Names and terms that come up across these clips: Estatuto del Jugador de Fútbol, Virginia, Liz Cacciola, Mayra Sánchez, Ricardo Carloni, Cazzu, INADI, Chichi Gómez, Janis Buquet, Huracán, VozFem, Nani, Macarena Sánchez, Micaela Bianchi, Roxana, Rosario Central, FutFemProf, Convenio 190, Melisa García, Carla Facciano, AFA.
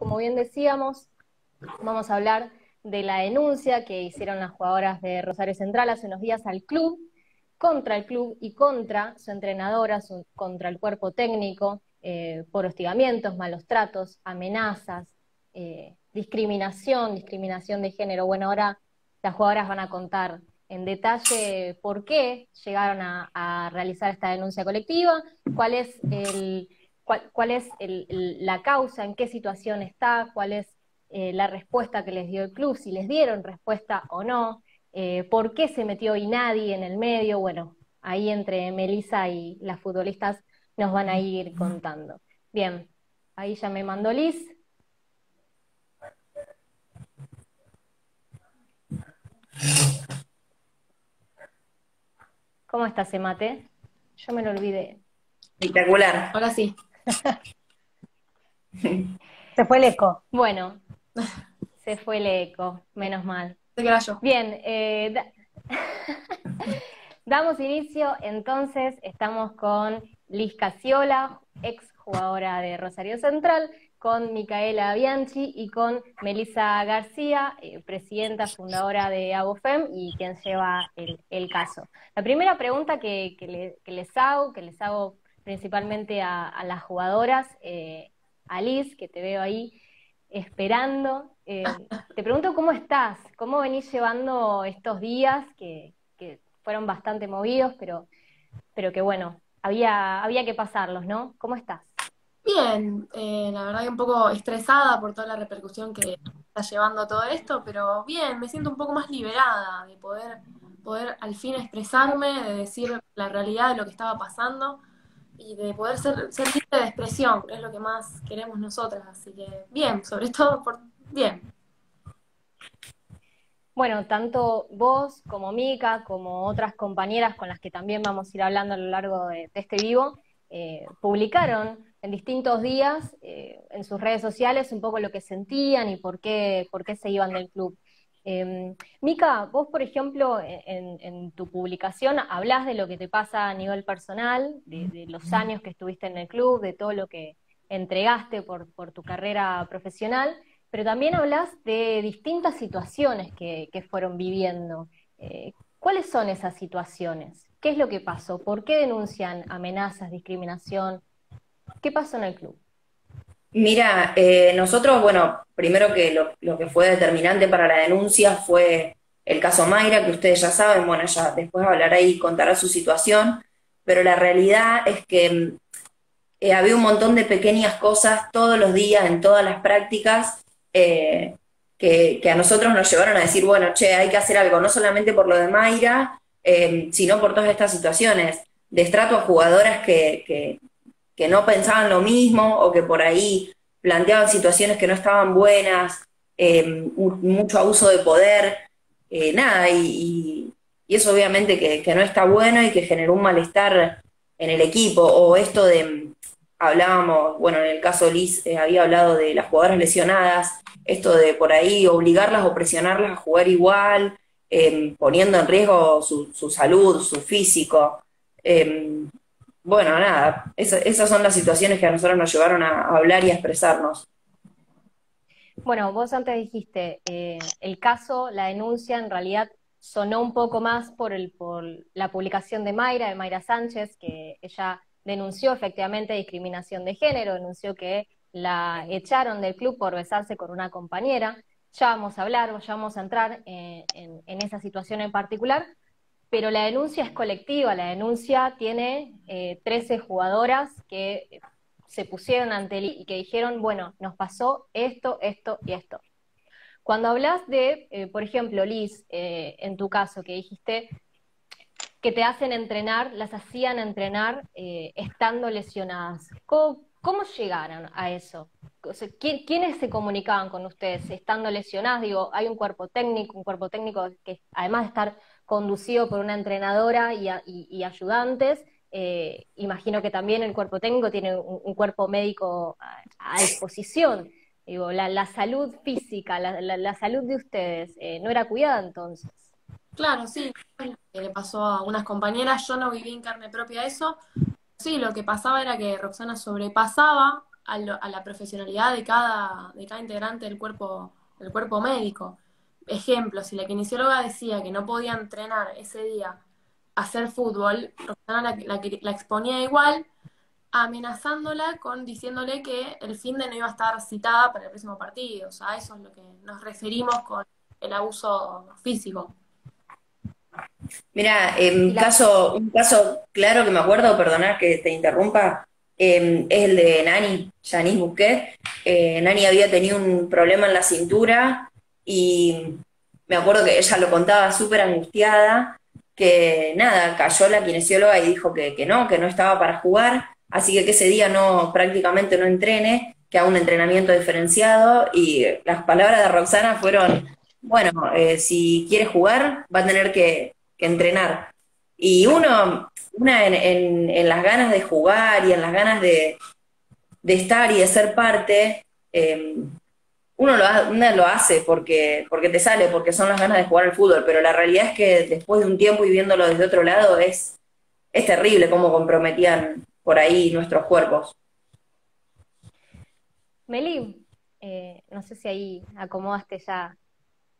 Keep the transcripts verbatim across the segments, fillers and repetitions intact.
como bien decíamos, vamos a hablar de la denuncia que hicieron las jugadoras de Rosario Central hace unos días al club, contra el club y contra su entrenadora, su, contra el cuerpo técnico, eh, por hostigamientos, malos tratos, amenazas, eh, discriminación, discriminación de género. Bueno, ahora las jugadoras van a contar en detalle por qué llegaron a, a realizar esta denuncia colectiva, cuál es, el, cuál, cuál es el, el, la causa, en qué situación está, cuál es eh, la respuesta que les dio el club, si les dieron respuesta o no, eh, por qué se metió INADI en el medio. Bueno, ahí entre Melisa y las futbolistas nos van a ir contando. Bien, ahí ya me mandó Liz. ¿Cómo estás, Emate? Yo me lo olvidé. Espectacular. Ahora sí. Se fue el eco. Bueno, se fue el eco, menos mal. Se quedó yo. Bien, eh, da damos inicio, entonces, estamos con Liz Cacciola, ex jugadora de Rosario Central, con Micaela Bianchi y con Melisa García, eh, presidenta, fundadora de VozFem y quien lleva el, el caso. La primera pregunta que, que, le, que les hago, que les hago principalmente a, a las jugadoras, eh, a Liz, que te veo ahí esperando, eh, te pregunto cómo estás, cómo venís llevando estos días, que, que fueron bastante movidos, pero, pero que bueno, había, había que pasarlos, ¿no? ¿Cómo estás? Bien, eh, la verdad que un poco estresada por toda la repercusión que está llevando todo esto, pero bien, me siento un poco más liberada de poder, poder al fin expresarme, de decir la realidad de lo que estaba pasando y de poder ser, ser libre de expresión, que es lo que más queremos nosotras, así que bien, sobre todo por bien. Bueno, tanto vos como Mica, como otras compañeras con las que también vamos a ir hablando a lo largo de, de este vivo, eh, publicaron en distintos días, eh, en sus redes sociales, un poco lo que sentían y por qué, por qué se iban del club. Eh, Mica, vos, por ejemplo, en, en tu publicación hablás de lo que te pasa a nivel personal, de, de los años que estuviste en el club, de todo lo que entregaste por, por tu carrera profesional, pero también hablás de distintas situaciones que, que fueron viviendo. Eh, ¿Cuáles son esas situaciones? ¿Qué es lo que pasó? ¿Por qué denuncian amenazas, discriminación? ¿Qué pasó en el club? Mira, eh, nosotros, bueno, primero que lo, lo que fue determinante para la denuncia fue el caso Mayra, que ustedes ya saben, bueno, ya después hablará y contará su situación, pero la realidad es que eh, había un montón de pequeñas cosas todos los días, en todas las prácticas, eh, que, que a nosotros nos llevaron a decir, bueno, che, hay que hacer algo, no solamente por lo de Mayra, eh, sino por todas estas situaciones, de trato a jugadoras que... que que no pensaban lo mismo o que por ahí planteaban situaciones que no estaban buenas, eh, mucho abuso de poder, eh, nada, y, y eso obviamente que, que no está bueno y que generó un malestar en el equipo. O esto de, hablábamos, bueno, en el caso Liz eh, había hablado de las jugadoras lesionadas, esto de por ahí obligarlas o presionarlas a jugar igual, eh, poniendo en riesgo su, su salud, su físico, eh, bueno, nada, esa, esas son las situaciones que a nosotros nos llevaron a, a hablar y a expresarnos. Bueno, vos antes dijiste, eh, el caso, la denuncia, en realidad sonó un poco más por, el, por la publicación de Mayra, de Mayra Sánchez, que ella denunció efectivamente discriminación de género, denunció que la echaron del club por besarse con una compañera. Ya vamos a hablar, ya vamos a entrar en, en, en esa situación en particular, pero la denuncia es colectiva, la denuncia tiene eh, trece jugadoras que se pusieron ante él y que dijeron, bueno, nos pasó esto, esto y esto. Cuando hablas de, eh, por ejemplo, Liz, eh, en tu caso, que dijiste que te hacen entrenar, las hacían entrenar eh, estando lesionadas, ¿cómo, cómo llegaron a eso? O sea, ¿quién, ¿Quiénes se comunicaban con ustedes estando lesionadas? Digo, hay un cuerpo técnico, un cuerpo técnico que además de estar conducido por una entrenadora y, a, y, y ayudantes, eh, imagino que también el cuerpo técnico tiene un, un cuerpo médico a, a disposición. Digo, la, la salud física, la, la, la salud de ustedes, eh, ¿no era cuidada entonces? Claro, sí, le pasó a unas compañeras, yo no viví en carne propia eso, sí, lo que pasaba era que Roxana sobrepasaba a, lo, a la profesionalidad de cada, de cada integrante del cuerpo, del cuerpo médico. Ejemplo, si la kinesióloga decía que no podía entrenar ese día a hacer fútbol, Roxana la, la, la exponía igual, amenazándola con diciéndole que el fin de no iba a estar citada para el próximo partido. O sea, eso es lo que nos referimos con el abuso físico. Mira, eh, la... caso, un caso claro que me acuerdo, perdonad que te interrumpa, eh, es el de Nani, Janis Buquet. Eh, Nani había tenido un problema en la cintura y me acuerdo que ella lo contaba súper angustiada, que nada, cayó la kinesióloga y dijo que, que no, que no estaba para jugar, así que, que ese día no prácticamente no entrene, que haga un entrenamiento diferenciado, y las palabras de Roxana fueron, bueno, eh, si quiere jugar va a tener que, que entrenar. Y uno, una en, en, en las ganas de jugar y en las ganas de, de estar y de ser parte, eh, uno lo, uno lo hace porque, porque te sale, porque son las ganas de jugar al fútbol, pero la realidad es que después de un tiempo y viéndolo desde otro lado es, es terrible cómo comprometían por ahí nuestros cuerpos. Meli, eh, no sé si ahí acomodaste ya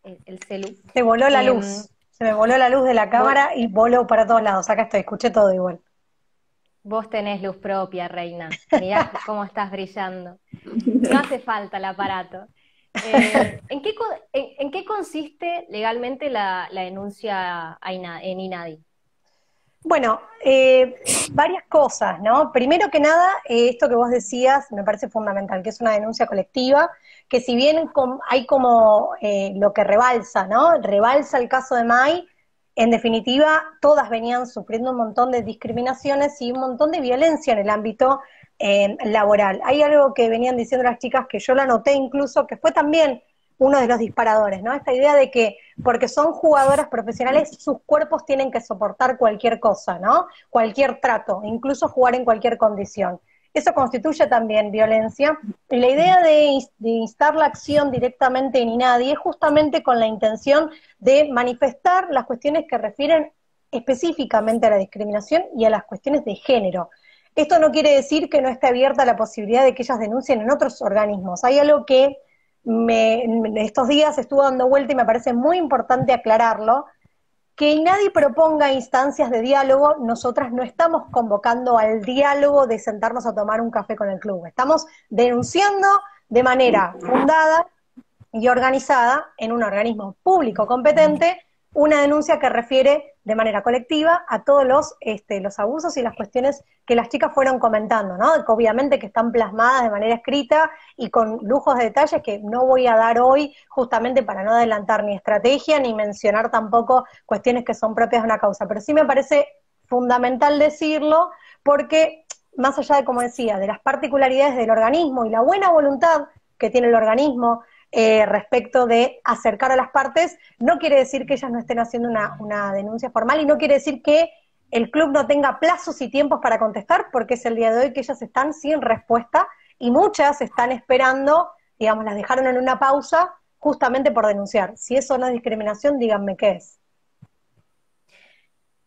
el, el celu. Se voló la eh, luz, se me voló la luz de la cámara vos, y voló para todos lados, acá estoy, escuché todo igual. Vos tenés luz propia, reina, mirá cómo estás brillando. No hace falta el aparato. Eh, ¿en, qué, en, ¿En qué consiste legalmente la, la denuncia en INADI? Bueno, eh, varias cosas, ¿no? Primero que nada, eh, esto que vos decías me parece fundamental, que es una denuncia colectiva, que si bien com hay como eh, lo que rebalsa, ¿no? Rebalsa el caso de May, en definitiva, todas venían sufriendo un montón de discriminaciones y un montón de violencia en el ámbito Eh, laboral. Hay algo que venían diciendo las chicas que yo lo anoté incluso, que fue también uno de los disparadores, ¿no? Esta idea de que porque son jugadoras profesionales, sus cuerpos tienen que soportar cualquier cosa, ¿no? Cualquier trato, incluso jugar en cualquier condición. Eso constituye también violencia. Y la idea de instar la acción directamente en INADI es justamente con la intención de manifestar las cuestiones que refieren específicamente a la discriminación y a las cuestiones de género. Esto no quiere decir que no esté abierta la posibilidad de que ellas denuncien en otros organismos. Hay algo que me, estos días estuvo dando vuelta y me parece muy importante aclararlo, que INADI proponga instancias de diálogo, nosotras no estamos convocando al diálogo de sentarnos a tomar un café con el club. Estamos denunciando de manera fundada y organizada en un organismo público competente una denuncia que refiere de manera colectiva a todos los, este, los abusos y las cuestiones que las chicas fueron comentando, ¿no? Que obviamente que están plasmadas de manera escrita y con lujos de detalles que no voy a dar hoy justamente para no adelantar ni estrategia ni mencionar tampoco cuestiones que son propias de una causa. Pero sí me parece fundamental decirlo porque más allá de, como decía, de las particularidades del organismo y la buena voluntad que tiene el organismo, Eh, respecto de acercar a las partes, no quiere decir que ellas no estén haciendo una, una denuncia formal y no quiere decir que el club no tenga plazos y tiempos para contestar, porque es el día de hoy que ellas están sin respuesta y muchas están esperando, digamos, las dejaron en una pausa justamente por denunciar. Si eso no es discriminación, díganme qué es.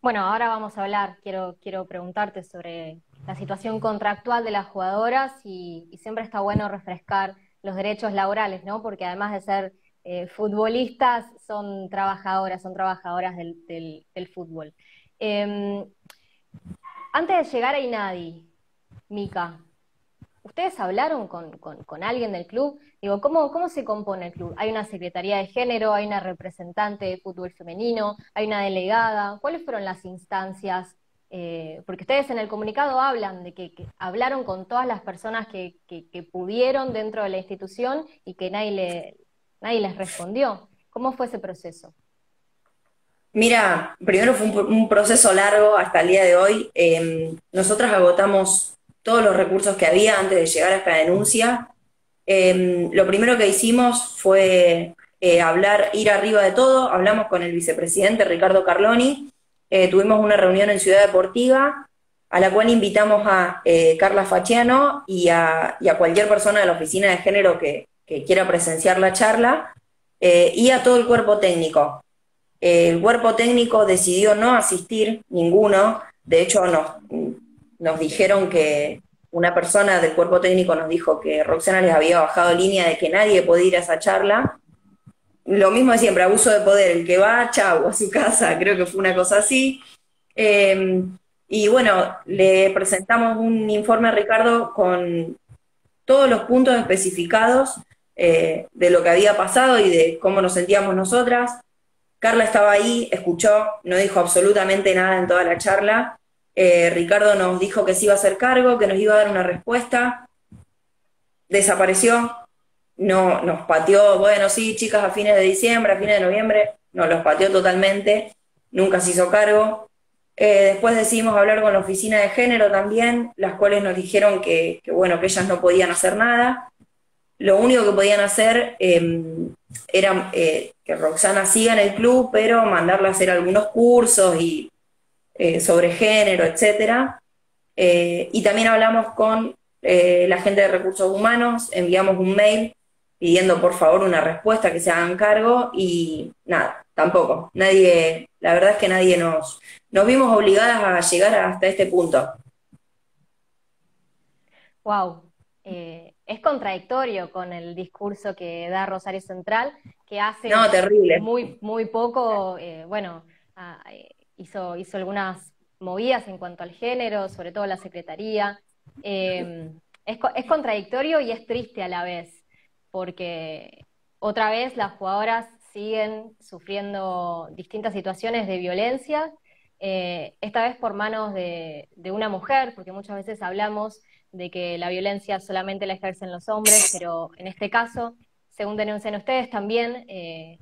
Bueno, ahora vamos a hablar, quiero, quiero preguntarte sobre la situación contractual de las jugadoras y, y siempre está bueno refrescar los derechos laborales, ¿no? Porque además de ser eh, futbolistas, son trabajadoras, son trabajadoras del, del, del fútbol. Eh, antes de llegar a INADI, Mica, ¿ustedes hablaron con, con, con alguien del club? Digo, ¿cómo, ¿cómo se compone el club? ¿Hay una secretaría de género? ¿Hay una representante de fútbol femenino? ¿Hay una delegada? ¿Cuáles fueron las instancias? Eh, porque ustedes en el comunicado hablan de que, que hablaron con todas las personas que, que, que pudieron dentro de la institución y que nadie, le, nadie les respondió. ¿Cómo fue ese proceso? Mira, primero fue un, un proceso largo hasta el día de hoy. Eh, nosotras agotamos todos los recursos que había antes de llegar a esta denuncia. Eh, lo primero que hicimos fue eh, hablar, ir arriba de todo. Hablamos con el vicepresidente Ricardo Carloni. Eh, tuvimos una reunión en Ciudad Deportiva, a la cual invitamos a eh, Carla Facciano y a, y a cualquier persona de la oficina de género que, que quiera presenciar la charla, eh, y a todo el cuerpo técnico. Eh, el cuerpo técnico decidió no asistir, ninguno, de hecho nos, nos dijeron que, una persona del cuerpo técnico nos dijo que Roxana les había bajado línea de que nadie podía ir a esa charla. Lo mismo de siempre, abuso de poder, el que va, chau, a su casa, creo que fue una cosa así. Eh, y bueno, le presentamos un informe a Ricardo con todos los puntos especificados eh, de lo que había pasado y de cómo nos sentíamos nosotras. Carla estaba ahí, escuchó, no dijo absolutamente nada en toda la charla. Eh, Ricardo nos dijo que se iba a hacer cargo, que nos iba a dar una respuesta, desapareció, no, nos pateó, bueno, sí, chicas, a fines de diciembre, a fines de noviembre, nos los pateó totalmente, nunca se hizo cargo. Eh, después decidimos hablar con la oficina de género también, las cuales nos dijeron que, que bueno, que ellas no podían hacer nada, lo único que podían hacer eh, era eh, que Roxana siga en el club, pero mandarla a hacer algunos cursos y Eh, sobre género, etcétera. Eh, y también hablamos con eh, la gente de Recursos Humanos, enviamos un mail pidiendo por favor una respuesta, que se hagan cargo, y nada, tampoco, nadie, la verdad es que nadie nos, nos vimos obligadas a llegar hasta este punto. Wow, eh, es contradictorio con el discurso que da Rosario Central, que hace no, terrible. Muy, muy poco, eh, bueno, a, Hizo, hizo algunas movidas en cuanto al género, sobre todo la secretaría. Eh, es, es contradictorio y es triste a la vez, porque otra vez las jugadoras siguen sufriendo distintas situaciones de violencia, eh, esta vez por manos de, de una mujer, porque muchas veces hablamos de que la violencia solamente la ejercen los hombres, pero en este caso, según denuncian ustedes, también eh,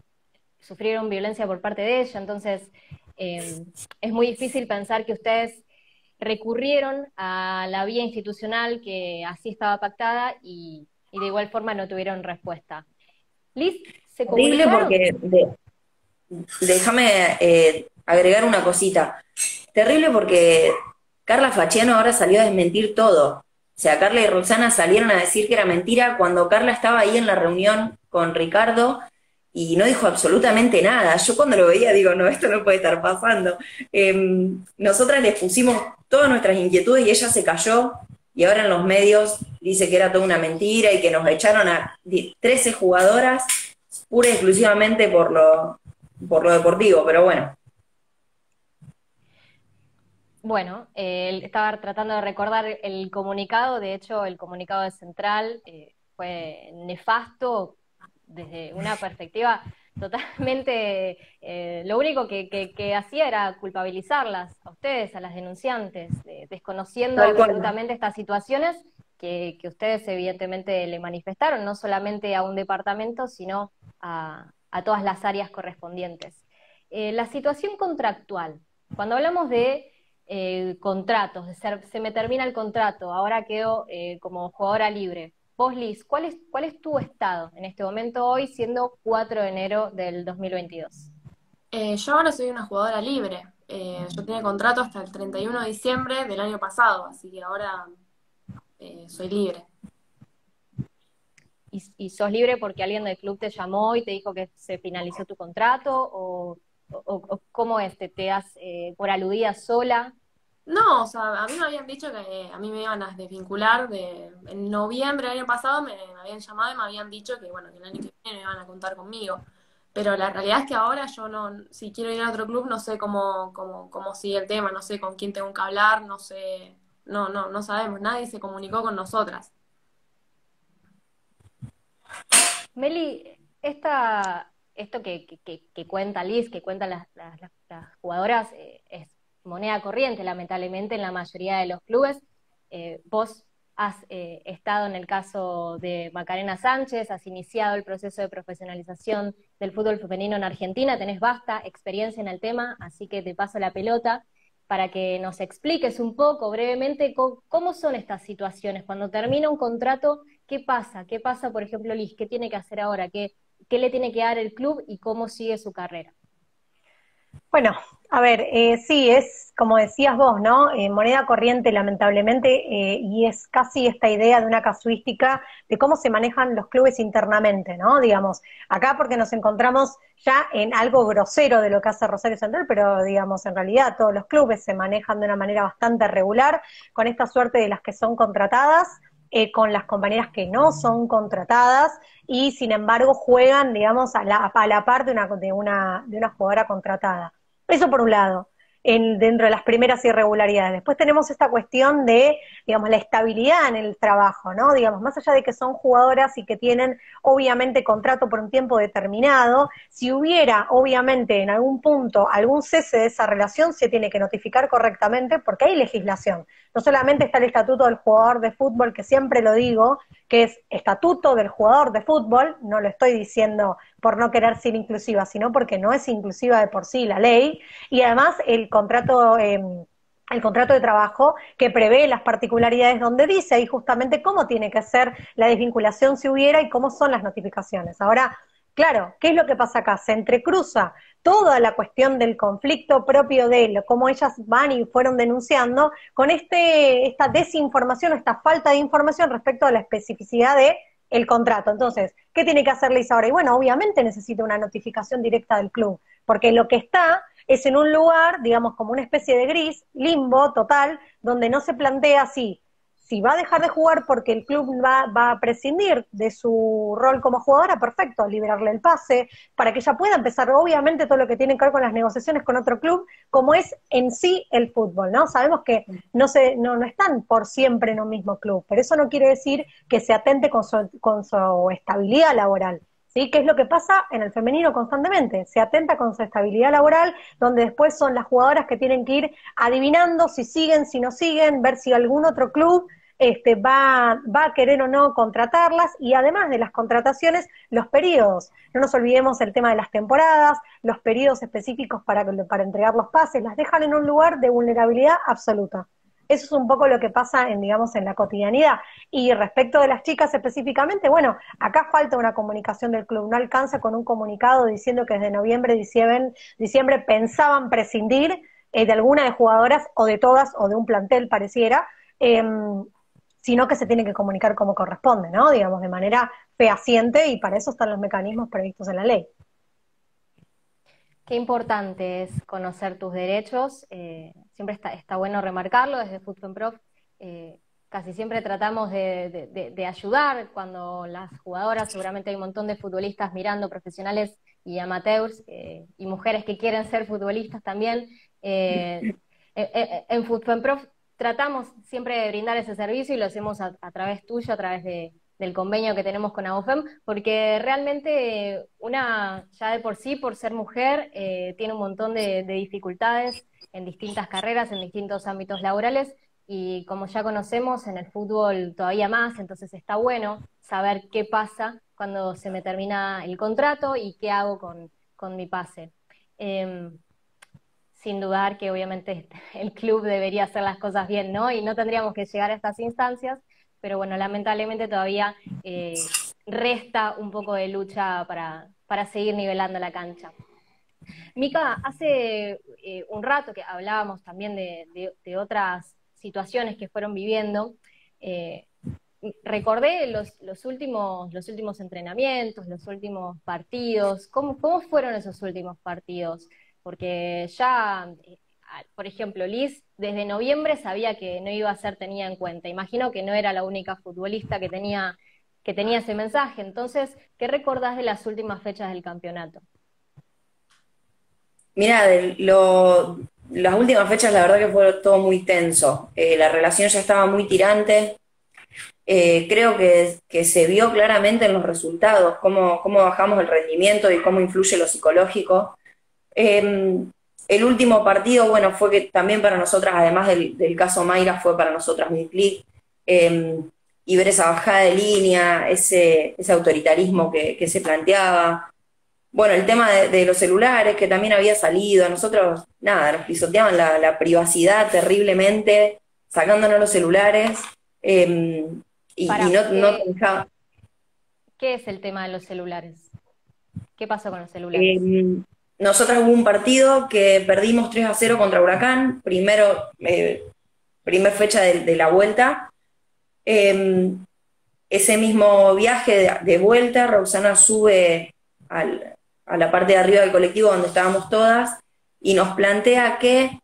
sufrieron violencia por parte de ella, entonces... Eh, es muy difícil pensar que ustedes recurrieron a la vía institucional que así estaba pactada y, y de igual forma no tuvieron respuesta. Liz, ¿se comunicaron? Terrible porque, de, déjame eh, agregar una cosita. Terrible porque Carla Facciano ahora salió a desmentir todo. O sea, Carla y Roxana salieron a decir que era mentira cuando Carla estaba ahí en la reunión con Ricardo y no dijo absolutamente nada. Yo cuando lo veía digo, no, esto no puede estar pasando. Eh, nosotras les pusimos todas nuestras inquietudes y ella se calló, y ahora en los medios dice que era toda una mentira y que nos echaron a trece jugadoras pura y exclusivamente por lo, por lo deportivo, pero bueno. Bueno, eh, estaba tratando de recordar el comunicado, de hecho el comunicado de Central eh, fue nefasto, desde una perspectiva totalmente, eh, lo único que, que, que hacía era culpabilizarlas a ustedes, a las denunciantes, eh, desconociendo absolutamente estas situaciones que, que ustedes evidentemente le manifestaron, no solamente a un departamento, sino a, a todas las áreas correspondientes. Eh, la situación contractual, cuando hablamos de eh, contratos, de ser, se me termina el contrato, ahora quedo eh, como jugadora libre. Vos, Liz, ¿cuál es, ¿cuál es tu estado en este momento hoy, siendo cuatro de enero del dos mil veintidós? Eh, yo ahora soy una jugadora libre. Eh, yo tenía contrato hasta el treinta y uno de diciembre del año pasado, así que ahora eh, soy libre. ¿Y, ¿Y sos libre porque alguien del club te llamó y te dijo que se finalizó tu contrato? ¿O, o, o cómo es? ¿Te, te das eh, por aludida sola? No, o sea, a mí me habían dicho que a mí me iban a desvincular de... En noviembre del año pasado me, me habían llamado y me habían dicho que, bueno, que el año que viene me iban a contar conmigo. Pero la realidad es que ahora yo no... Si quiero ir a otro club no sé cómo, cómo, cómo sigue el tema, no sé con quién tengo que hablar, no sé... No, no, no sabemos, nadie se comunicó con nosotras. Meli, esta, esto que, que, que cuenta Liz, que cuentan las, las, las jugadoras, eh, es... moneda corriente, lamentablemente, en la mayoría de los clubes. Eh, vos has eh, estado en el caso de Macarena Sánchez, has iniciado el proceso de profesionalización del fútbol femenino en Argentina, tenés vasta experiencia en el tema, así que te paso la pelota para que nos expliques un poco, brevemente, cómo, cómo son estas situaciones. Cuando termina un contrato, ¿qué pasa? ¿Qué pasa, por ejemplo, Liz? ¿Qué tiene que hacer ahora? ¿Qué, qué le tiene que dar el club y cómo sigue su carrera? Bueno, a ver, eh, sí, es como decías vos, ¿no? Eh, moneda corriente, lamentablemente, eh, y es casi esta idea de una casuística de cómo se manejan los clubes internamente, ¿no? Digamos, acá porque nos encontramos ya en algo grosero de lo que hace Rosario Central, pero digamos, en realidad todos los clubes se manejan de una manera bastante regular, con esta suerte de las que son contratadas, Eh, con las compañeras que no son contratadas y sin embargo juegan, digamos, a la, a la par de una, de, una, de una jugadora contratada. Eso por un lado, en, dentro de las primeras irregularidades. Después tenemos esta cuestión de, digamos, la estabilidad en el trabajo, ¿no? Digamos, más allá de que son jugadoras y que tienen, obviamente, contrato por un tiempo determinado, si hubiera, obviamente, en algún punto, algún cese de esa relación, se tiene que notificar correctamente porque hay legislación. No solamente está el Estatuto del Jugador de Fútbol, que siempre lo digo, que es Estatuto del Jugador de Fútbol, no lo estoy diciendo por no querer ser inclusiva, sino porque no es inclusiva de por sí la ley, y además el contrato, eh, el contrato de trabajo que prevé las particularidades donde dice ahí justamente cómo tiene que ser la desvinculación si hubiera y cómo son las notificaciones. Ahora, claro, ¿qué es lo que pasa acá? Se entrecruza toda la cuestión del conflicto propio de él, cómo ellas van y fueron denunciando, con este esta desinformación, esta falta de información respecto a la especificidad de el contrato. Entonces, ¿qué tiene que hacer Liz ahora? Y bueno, obviamente necesita una notificación directa del club, porque lo que está es en un lugar, digamos, como una especie de gris, limbo total, donde no se plantea así, si va a dejar de jugar porque el club va, va a prescindir de su rol como jugadora, perfecto, liberarle el pase, para que ella pueda empezar, obviamente, todo lo que tiene que ver con las negociaciones con otro club, como es en sí el fútbol, ¿no? Sabemos que no, se, no, no están por siempre en un mismo club, pero eso no quiere decir que se atente con su, con su estabilidad laboral, ¿sí? Que es lo que pasa en el femenino constantemente, se atenta con su estabilidad laboral, donde después son las jugadoras que tienen que ir adivinando si siguen, si no siguen, ver si algún otro club Este, va, va a querer o no contratarlas, y además de las contrataciones, los periodos. No nos olvidemos el tema de las temporadas, los periodos específicos para, para entregar los pases, las dejan en un lugar de vulnerabilidad absoluta. Eso es un poco lo que pasa en, digamos, en la cotidianidad. Y respecto de las chicas específicamente, bueno, acá falta una comunicación del club, no alcanza con un comunicado diciendo que desde noviembre, diciembre, diciembre pensaban prescindir eh, de alguna de jugadoras, o de todas, o de un plantel pareciera, eh, sino que se tiene que comunicar como corresponde, ¿no? Digamos, de manera fehaciente, y para eso están los mecanismos previstos en la ley. Qué importante es conocer tus derechos, eh, siempre está, está bueno remarcarlo. Desde FutFemProf eh, casi siempre tratamos de, de, de, de ayudar cuando las jugadoras, seguramente hay un montón de futbolistas mirando, profesionales y amateurs, eh, y mujeres que quieren ser futbolistas también, eh, en, en FutFemProf tratamos siempre de brindar ese servicio, y lo hacemos a, a través tuyo, a través de, del convenio que tenemos con VozFem, porque realmente una, ya de por sí, por ser mujer, eh, tiene un montón de, de dificultades en distintas carreras, en distintos ámbitos laborales, y como ya conocemos, en el fútbol todavía más. Entonces está bueno saber qué pasa cuando se me termina el contrato y qué hago con, con mi pase. Eh, Sin dudar que obviamente el club debería hacer las cosas bien, ¿no? Y no tendríamos que llegar a estas instancias, pero bueno, lamentablemente todavía eh, resta un poco de lucha para, para seguir nivelando la cancha. Mica, hace eh, un rato que hablábamos también de, de, de otras situaciones que fueron viviendo, eh, recordé los, los, últimos, los últimos entrenamientos, los últimos partidos. ¿Cómo, cómo fueron esos últimos partidos? Porque ya, por ejemplo, Liz desde noviembre sabía que no iba a ser tenida en cuenta. Imagino que no era la única futbolista que tenía, que tenía ese mensaje. Entonces, ¿qué recordás de las últimas fechas del campeonato? Mirá, de lo, las últimas fechas la verdad que fue todo muy tenso. Eh, la relación ya estaba muy tirante. Eh, creo que, que se vio claramente en los resultados, cómo, cómo bajamos el rendimiento y cómo influye lo psicológico. Eh, el último partido, bueno, fue que también para nosotras, además del, del caso Mayra, fue para nosotras un clic, eh, y ver esa bajada de línea, ese, ese autoritarismo que, que se planteaba. Bueno, el tema de, de los celulares, que también había salido. A nosotros, nada, nos pisoteaban la, la privacidad terriblemente, sacándonos los celulares, eh, y, para, y no, eh, no te dejaba. ¿Qué es el tema de los celulares? ¿Qué pasó con los celulares? Eh, Nosotras hubo un partido que perdimos tres a cero contra Huracán, primero, eh, primer fecha de, de la vuelta. Eh, ese mismo viaje de, de vuelta, Roxana sube al, a la parte de arriba del colectivo donde estábamos todas y nos plantea que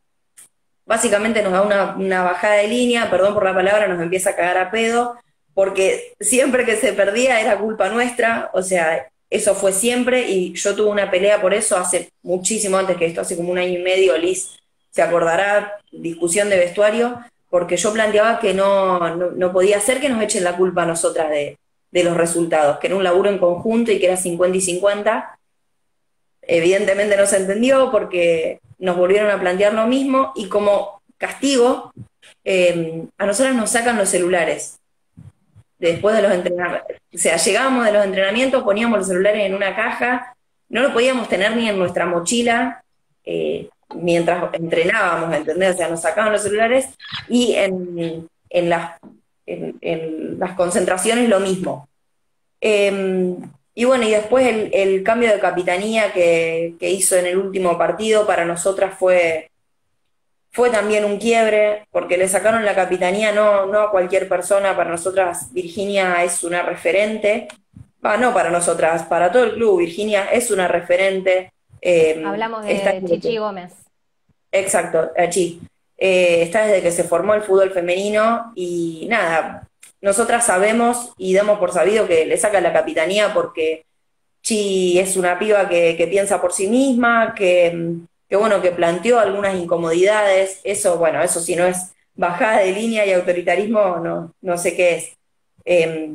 básicamente nos da una, una bajada de línea, perdón por la palabra, nos empieza a cagar a pedo, porque siempre que se perdía era culpa nuestra, o sea, eso fue siempre, y yo tuve una pelea por eso hace muchísimo antes que esto, hace como un año y medio, Liz se acordará, discusión de vestuario, porque yo planteaba que no, no, no podía ser que nos echen la culpa a nosotras de, de los resultados, que era un laburo en conjunto y que era cincuenta y cincuenta, evidentemente no se entendió porque nos volvieron a plantear lo mismo, y como castigo, eh, a nosotras nos sacan los celulares. Después de los entrenamientos, o sea, llegábamos de los entrenamientos, poníamos los celulares en una caja, no lo podíamos tener ni en nuestra mochila eh, mientras entrenábamos, ¿entendés? O sea, nos sacaban los celulares, y en, en, las, en, en las concentraciones lo mismo. Eh, y bueno, y después el, el cambio de capitanía que, que hizo en el último partido para nosotras fue... Fue también un quiebre, porque le sacaron la capitanía no, no a cualquier persona. Para nosotras Virginia es una referente, ah, no para nosotras, para todo el club, Virginia es una referente. Eh, Hablamos de, de Chichi que, Gómez. Exacto, Chichi. Eh, está desde que se formó el fútbol femenino y nada, nosotras sabemos y damos por sabido que le sacan la capitanía porque Chichi es una piba que, que piensa por sí misma, que... que bueno, que planteó algunas incomodidades, eso, bueno, eso si no es bajada de línea y autoritarismo, no, no sé qué es. Eh,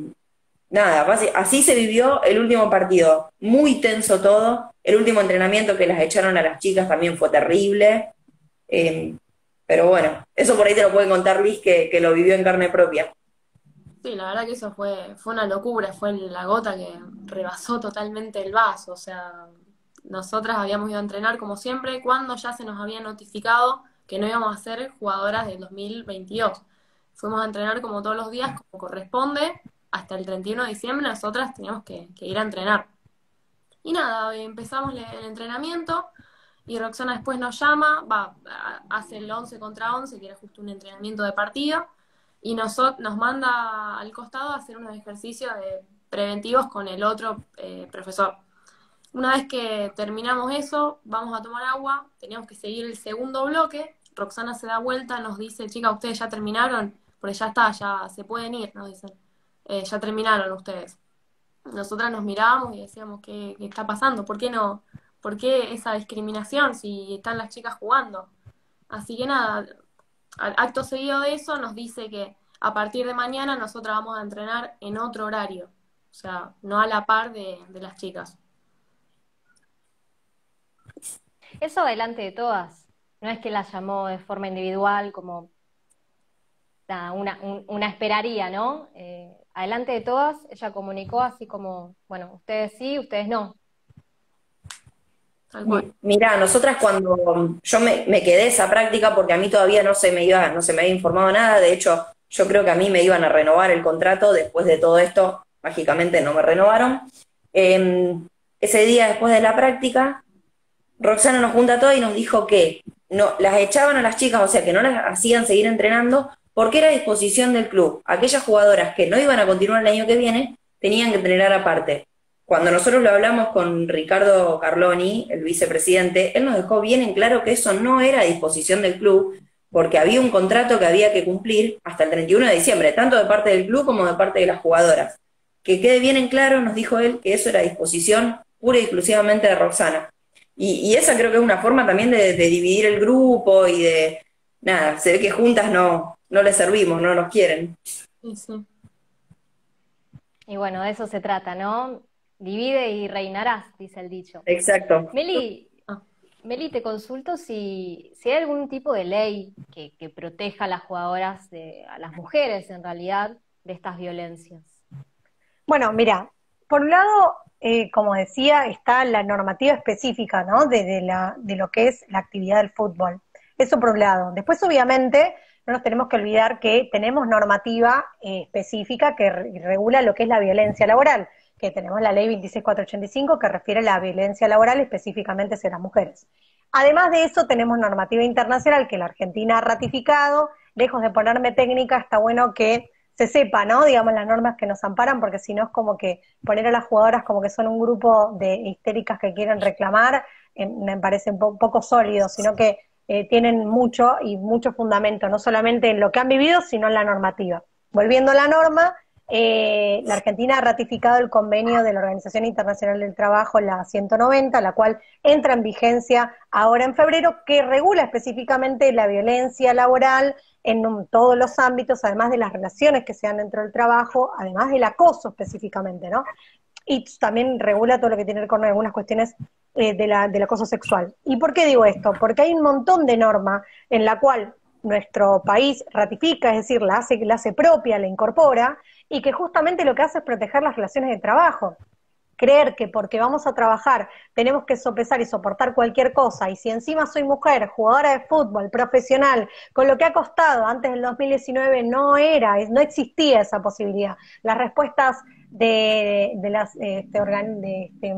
nada, así se vivió el último partido, muy tenso todo, el último entrenamiento que las echaron a las chicas también fue terrible, eh, pero bueno, eso por ahí te lo puede contar Luis, que, que lo vivió en carne propia. Sí, la verdad que eso fue, fue una locura, fue la gota que rebasó totalmente el vaso, o sea... Nosotras habíamos ido a entrenar como siempre, cuando ya se nos había notificado que no íbamos a ser jugadoras del dos mil veintidós. Fuimos a entrenar como todos los días, como corresponde, hasta el treinta y uno de diciembre nosotras teníamos que, que ir a entrenar. Y nada, empezamos el entrenamiento y Roxana después nos llama, va, hace el once contra once, que era justo un entrenamiento de partido, y nos, nos manda al costado a hacer unos ejercicios de preventivos con el otro eh, profesor. Una vez que terminamos eso, vamos a tomar agua, teníamos que seguir el segundo bloque, Roxana se da vuelta, nos dice, chicas, ¿ustedes ya terminaron? Porque ya está, ya se pueden ir, nos dicen, eh, ya terminaron ustedes. Nosotras nos mirábamos y decíamos, ¿qué, qué está pasando? ¿Por qué no? ¿Por qué esa discriminación si están las chicas jugando? Así que nada, acto seguido de eso nos dice que a partir de mañana nosotras vamos a entrenar en otro horario, o sea, no a la par de, de las chicas. Eso delante de todas, no es que la llamó de forma individual como nada, una, un, una esperaría, ¿no? Eh, adelante de todas, ella comunicó así como, bueno, ustedes sí, ustedes no. Mirá, nosotras cuando yo me, me quedé esa práctica porque a mí todavía no se me iba, no se me había informado nada, de hecho yo creo que a mí me iban a renovar el contrato, después de todo esto, mágicamente no me renovaron. Eh, ese día después de la práctica, Roxana nos junta todo y nos dijo que no, las echaban a las chicas, o sea que no las hacían seguir entrenando, porque era a disposición del club. Aquellas jugadoras que no iban a continuar el año que viene, tenían que entrenar aparte. Cuando nosotros lo hablamos con Ricardo Carloni, el vicepresidente, él nos dejó bien en claro que eso no era a disposición del club, porque había un contrato que había que cumplir hasta el treinta y uno de diciembre, tanto de parte del club como de parte de las jugadoras. Que quede bien en claro, nos dijo él, que eso era a disposición pura y exclusivamente de Roxana. Y, y esa creo que es una forma también de, de dividir el grupo y de, nada, se ve que juntas no, no les servimos, no nos quieren. Sí, sí. Y bueno, de eso se trata, ¿no? Divide y reinarás, dice el dicho. Exacto. Meli, Meli te consulto si, si hay algún tipo de ley que, que proteja a las jugadoras, de, a las mujeres en realidad, de estas violencias. Bueno, mira, por un lado... Eh, como decía, está la normativa específica, ¿no? de, de, la, de lo que es la actividad del fútbol. Eso por un lado. Después, obviamente, no nos tenemos que olvidar que tenemos normativa eh, específica que re regula lo que es la violencia laboral, que tenemos la ley veintiséis cuatrocientos ochenta y cinco que refiere a la violencia laboral específicamente hacia las mujeres. Además de eso tenemos normativa internacional que la Argentina ha ratificado. Lejos de ponerme técnica, está bueno que se sepa, ¿no? Digamos, las normas que nos amparan, porque si no es como que poner a las jugadoras como que son un grupo de histéricas que quieren reclamar, eh, me parece un po poco sólido, sino que eh, tienen mucho y mucho fundamento, no solamente en lo que han vivido, sino en la normativa. Volviendo a la norma, eh, la Argentina ha ratificado el convenio de la Organización Internacional del Trabajo, la ciento noventa, la cual entra en vigencia ahora en febrero, que regula específicamente la violencia laboral, en un, todos los ámbitos, además de las relaciones que se dan dentro del trabajo, además del acoso específicamente, ¿no? Y también regula todo lo que tiene que ver con algunas cuestiones eh, de la, del acoso sexual. ¿Y por qué digo esto? Porque hay un montón de normas en la cual nuestro país ratifica, es decir, la hace, la hace propia, la incorpora, y que justamente lo que hace es proteger las relaciones de trabajo. Creer que porque vamos a trabajar tenemos que sopesar y soportar cualquier cosa, y si encima soy mujer, jugadora de fútbol, profesional, con lo que ha costado, antes del dos mil diecinueve no era, no existía esa posibilidad. Las respuestas de, de, las, este, organ, de, de,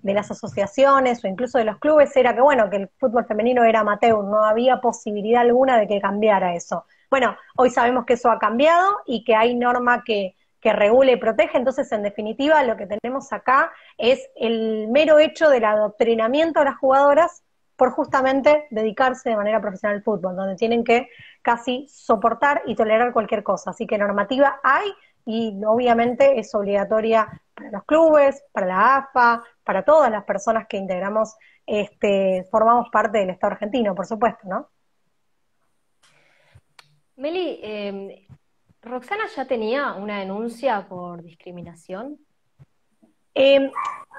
de las asociaciones o incluso de los clubes era que, bueno, que el fútbol femenino era amateur, no había posibilidad alguna de que cambiara eso. Bueno, hoy sabemos que eso ha cambiado y que hay norma que... que regule y protege. Entonces, en definitiva, lo que tenemos acá es el mero hecho del adoctrinamiento a las jugadoras por justamente dedicarse de manera profesional al fútbol, donde tienen que casi soportar y tolerar cualquier cosa. Así que normativa hay y obviamente es obligatoria para los clubes, para la A F A, para todas las personas que integramos, este, formamos parte del Estado argentino, por supuesto, ¿no? Meli, eh... ¿Roxana ya tenía una denuncia por discriminación? Eh,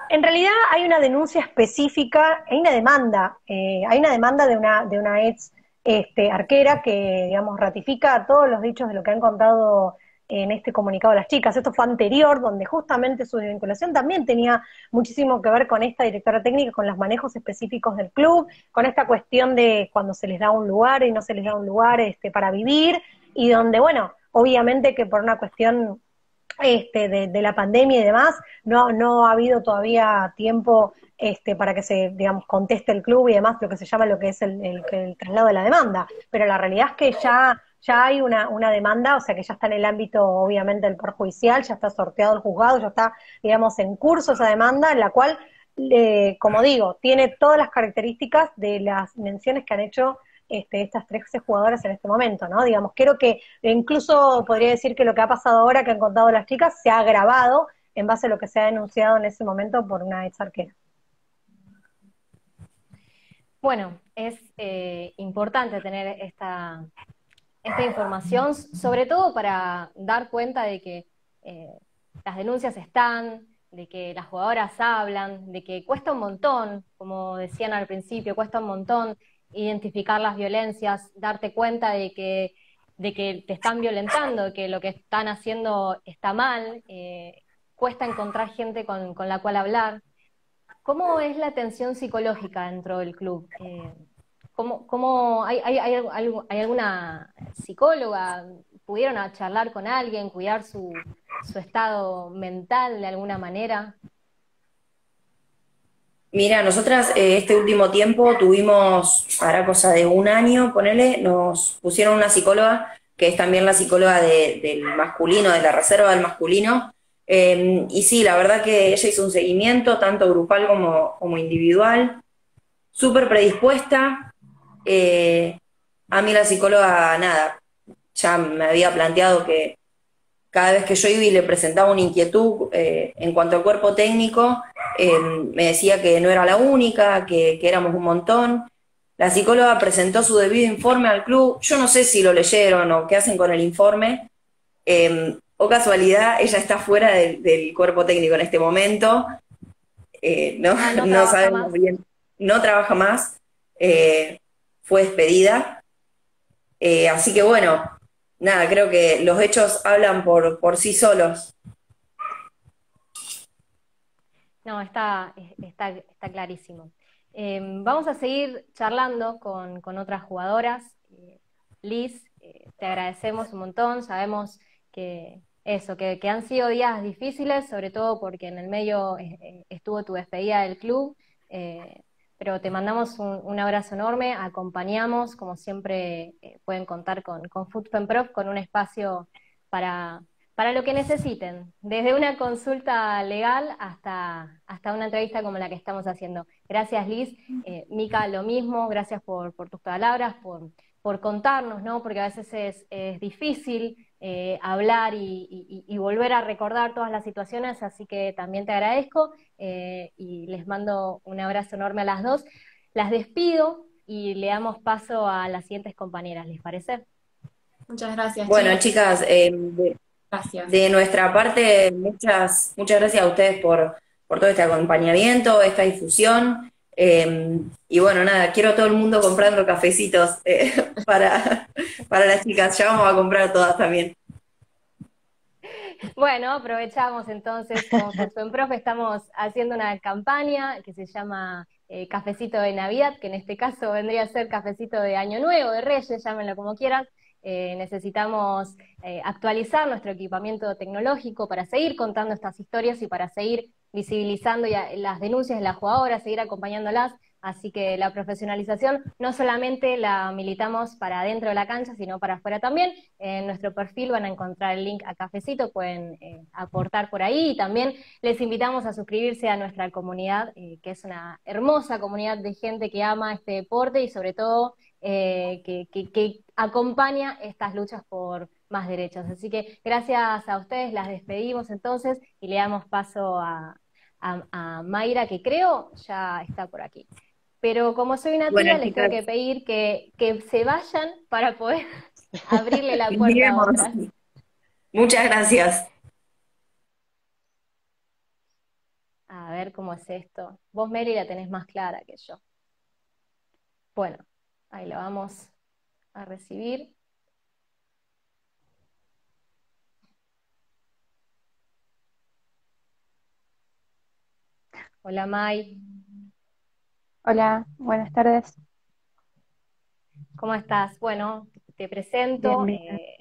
en realidad hay una denuncia específica, hay una demanda, eh, hay una demanda de una, de una ex este, arquera que, digamos, ratifica todos los dichos de lo que han contado en este comunicado de las chicas. Esto fue anterior, donde justamente su desvinculación también tenía muchísimo que ver con esta directora técnica, con los manejos específicos del club, con esta cuestión de cuando se les da un lugar y no se les da un lugar este, para vivir, y donde, bueno, obviamente que por una cuestión este, de, de la pandemia y demás, no, no ha habido todavía tiempo este, para que se, digamos, conteste el club y demás, lo que se llama lo que es el, el, el traslado de la demanda. Pero la realidad es que ya, ya hay una, una demanda, o sea que ya está en el ámbito, obviamente, del Poder Judicial, ya está sorteado el juzgado, ya está, digamos, en curso esa demanda, en la cual, eh, como digo, tiene todas las características de las menciones que han hecho Este, estas tres jugadoras en este momento, ¿no? Digamos, creo que incluso podría decir que lo que ha pasado ahora que han contado las chicas se ha agravado en base a lo que se ha denunciado en ese momento por una ex arquera. Bueno, es eh, importante tener esta, esta información, sobre todo para dar cuenta de que eh, las denuncias están, de que las jugadoras hablan, de que cuesta un montón, como decían al principio, cuesta un montón identificar las violencias, darte cuenta de que, de que te están violentando, que lo que están haciendo está mal, eh, cuesta encontrar gente con, con la cual hablar. ¿Cómo es la atención psicológica dentro del club? Eh, ¿cómo, cómo, hay, hay, hay, ¿Hay alguna psicóloga? ¿Pudieron charlar con alguien, cuidar su, su estado mental de alguna manera? Mira, nosotras eh, este último tiempo tuvimos, para cosa de un año, ponele, nos pusieron una psicóloga, que es también la psicóloga de, del masculino, de la reserva del masculino, eh, y sí, la verdad que ella hizo un seguimiento, tanto grupal como, como individual, súper predispuesta. eh, a mí la psicóloga, nada, ya me había planteado que cada vez que yo iba y le presentaba una inquietud eh, en cuanto al cuerpo técnico, Eh, me decía que no era la única, que, que éramos un montón. La psicóloga presentó su debido informe al club. Yo no sé si lo leyeron o qué hacen con el informe. Eh, o casualidad, ella está fuera de, del cuerpo técnico en este momento. Eh, no, ah, no, no sabemos bien. No trabaja más. Eh, fue despedida. Eh, así que bueno, nada, creo que los hechos hablan por, por sí solos. No, está, está, está clarísimo. Eh, vamos a seguir charlando con, con otras jugadoras. Eh, Liz, eh, te agradecemos un montón. Sabemos que eso, que, que han sido días difíciles, sobre todo porque en el medio estuvo tu despedida del club, eh, pero te mandamos un, un abrazo enorme, acompañamos, como siempre eh, pueden contar con, con FutFemProf, con un espacio para, para lo que necesiten, desde una consulta legal hasta, hasta una entrevista como la que estamos haciendo. Gracias, Liz, eh, Mica, lo mismo, gracias por, por tus palabras, por, por contarnos, ¿no? Porque a veces es, es difícil Eh, hablar y, y, y volver a recordar todas las situaciones, así que también te agradezco eh, y les mando un abrazo enorme a las dos. Las despido y le damos paso a las siguientes compañeras, ¿les parece? Muchas gracias. Bueno, chicas, chicas eh, de, gracias. de nuestra parte, muchas, muchas gracias a ustedes por, por todo este acompañamiento, esta difusión, eh, y bueno, nada, quiero a todo el mundo comprando cafecitos eh, para... para las chicas, ya vamos a comprar todas también. Bueno, aprovechamos entonces, como FutFemProf estamos haciendo una campaña que se llama eh, Cafecito de Navidad, que en este caso vendría a ser Cafecito de Año Nuevo, de Reyes, llámenlo como quieran. Eh, necesitamos eh, actualizar nuestro equipamiento tecnológico para seguir contando estas historias y para seguir visibilizando ya las denuncias de las jugadoras, seguir acompañándolas. Así que la profesionalización no solamente la militamos para dentro de la cancha, sino para afuera también. En nuestro perfil van a encontrar el link a Cafecito, pueden eh, aportar por ahí. Y también les invitamos a suscribirse a nuestra comunidad, eh, que es una hermosa comunidad de gente que ama este deporte y sobre todo eh, que, que, que acompaña estas luchas por más derechos. Así que gracias a ustedes, las despedimos entonces y le damos paso a, a, a Mayra, que creo ya está por aquí. Pero como soy una tía, les tengo que pedir que, que se vayan para poder abrirle la puerta Miremos. a otras. Muchas gracias. A ver cómo es esto. Vos, Mary, la tenés más clara que yo. Bueno, ahí la vamos a recibir. Hola, May. Hola, buenas tardes. ¿Cómo estás? Bueno, te presento eh,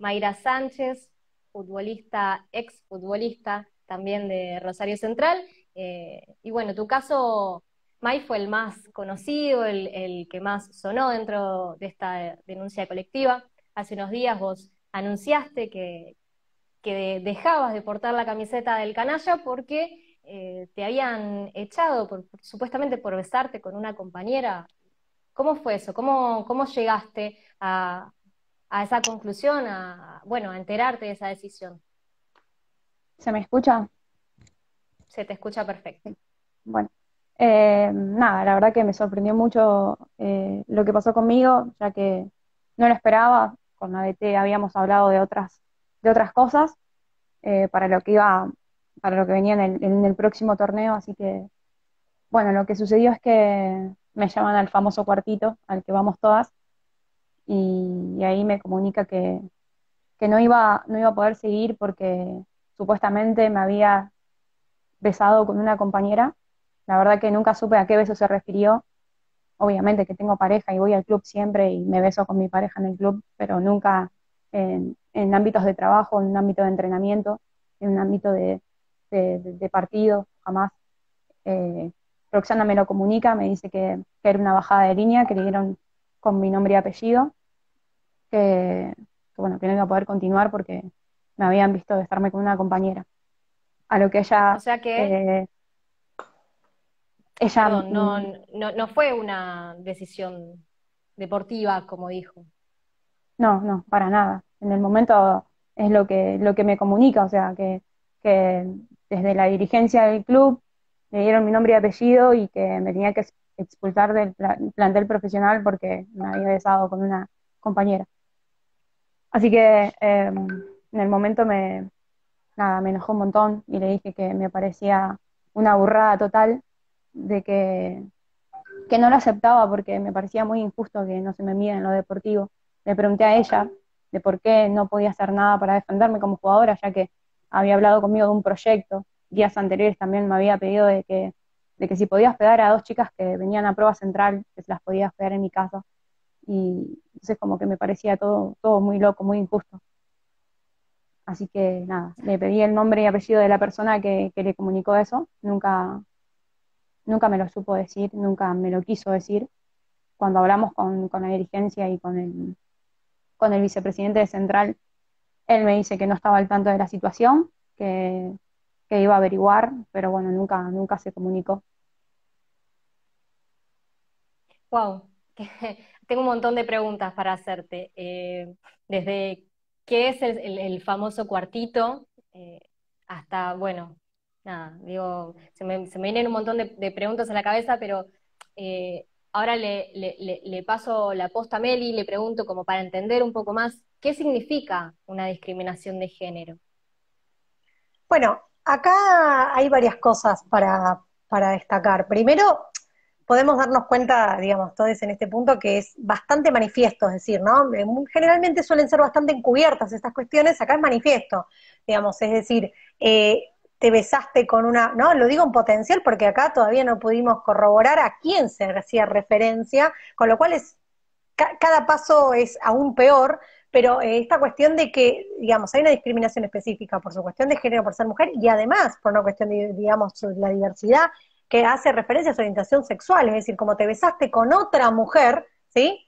Mayra Sánchez, futbolista, exfutbolista también de Rosario Central. Eh, y bueno, tu caso, May, fue el más conocido, el, el que más sonó dentro de esta denuncia colectiva. Hace unos días vos anunciaste que, que dejabas de portar la camiseta del canalla porque Eh, te habían echado, por, por, supuestamente por besarte con una compañera. ¿Cómo fue eso? ¿Cómo, cómo llegaste a, a esa conclusión, a, bueno, a enterarte de esa decisión? ¿Se me escucha? Se te escucha perfecto. Sí. Bueno, eh, nada, la verdad que me sorprendió mucho eh, lo que pasó conmigo, ya que no lo esperaba. Con A D T habíamos hablado de otras, de otras cosas, eh, para lo que iba para lo que venía en el, en el próximo torneo, así que, bueno, lo que sucedió es que me llaman al famoso cuartito, al que vamos todas, y, y ahí me comunica que, que no, iba, no iba a poder seguir porque supuestamente me había besado con una compañera. La verdad que nunca supe a qué beso se refirió. Obviamente que tengo pareja y voy al club siempre y me beso con mi pareja en el club, pero nunca en, en ámbitos de trabajo, en un ámbito de entrenamiento, en un ámbito de De, de partido, jamás. eh, Roxana me lo comunica, me dice que, que era una bajada de línea, que le dieron con mi nombre y apellido, que, que bueno, que no iba a poder continuar porque me habían visto besarme con una compañera. A lo que ella... O sea que... Eh, ella perdón, no, no, no fue una decisión deportiva, como dijo. No, no, para nada. En el momento es lo que, lo que me comunica, o sea, que que desde la dirigencia del club le dieron mi nombre y apellido y que me tenía que expulsar del plantel profesional porque me había besado con una compañera. Así que eh, en el momento me, nada, me enojó un montón y le dije que me parecía una burrada total, de que, que no lo aceptaba porque me parecía muy injusto que no se me mida en lo deportivo. Le pregunté a ella de por qué no podía hacer nada para defenderme como jugadora, ya que había hablado conmigo de un proyecto. Días anteriores también me había pedido de que, de que si podía hospedar a dos chicas que venían a prueba central, que se las podía hospedar en mi casa. Y entonces como que me parecía todo, todo muy loco, muy injusto. Así que nada, le pedí el nombre y apellido de la persona que, que le comunicó eso, nunca, nunca me lo supo decir, nunca me lo quiso decir. Cuando hablamos con, con la dirigencia y con el, con el vicepresidente de Central, él me dice que no estaba al tanto de la situación, que, que iba a averiguar, pero bueno, nunca, nunca se comunicó. Wow, tengo un montón de preguntas para hacerte. Eh, desde qué es el, el, el famoso cuartito, eh, hasta, bueno, nada, digo, se me, se me vienen un montón de, de preguntas a la cabeza, pero eh, ahora le, le, le, le paso la posta a Meli y le pregunto como para entender un poco más, ¿qué significa una discriminación de género? Bueno, acá hay varias cosas para, para destacar. Primero, podemos darnos cuenta, digamos, todos en este punto, que es bastante manifiesto, es decir, ¿no? Generalmente suelen ser bastante encubiertas estas cuestiones, acá es manifiesto, digamos, es decir, eh, te besaste con una, no, lo digo en potencial porque acá todavía no pudimos corroborar a quién se hacía referencia, con lo cual es, ca- cada paso es aún peor, pero eh, esta cuestión de que, digamos, hay una discriminación específica por su cuestión de género, por ser mujer, y además por una cuestión de, digamos, la diversidad, que hace referencia a su orientación sexual, es decir, como te besaste con otra mujer, ¿sí?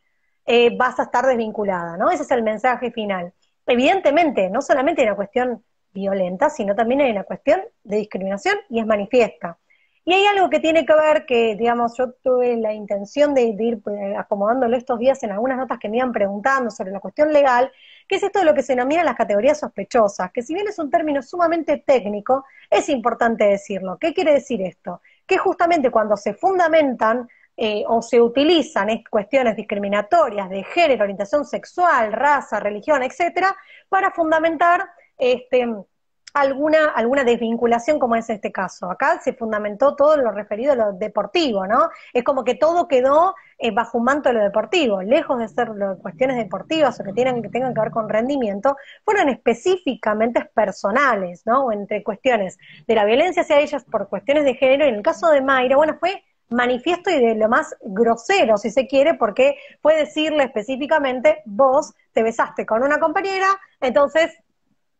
Eh, vas a estar desvinculada, ¿no? Ese es el mensaje final. Evidentemente, no solamente hay una cuestión violenta, sino también hay una cuestión de discriminación, y es manifiesta. Y hay algo que tiene que ver, que, digamos, yo tuve la intención de, de ir acomodándolo estos días en algunas notas que me iban preguntando sobre la cuestión legal, que es esto de lo que se denominan las categorías sospechosas, que si bien es un término sumamente técnico, es importante decirlo. ¿Qué quiere decir esto? Que justamente cuando se fundamentan eh, o se utilizan cuestiones discriminatorias de género, orientación sexual, raza, religión, etcétera, para fundamentar este, alguna, alguna desvinculación como es este caso. Acá se fundamentó todo lo referido a lo deportivo, ¿no? Es como que todo quedó eh, bajo un manto de lo deportivo, lejos de ser lo, cuestiones deportivas o que, tienen, que tengan que ver con rendimiento, fueron específicamente personales, ¿no? O entre cuestiones de la violencia hacia ellas por cuestiones de género, y en el caso de Mayra, bueno, fue manifiesto y de lo más grosero, si se quiere, porque fue decirle específicamente, vos te besaste con una compañera, entonces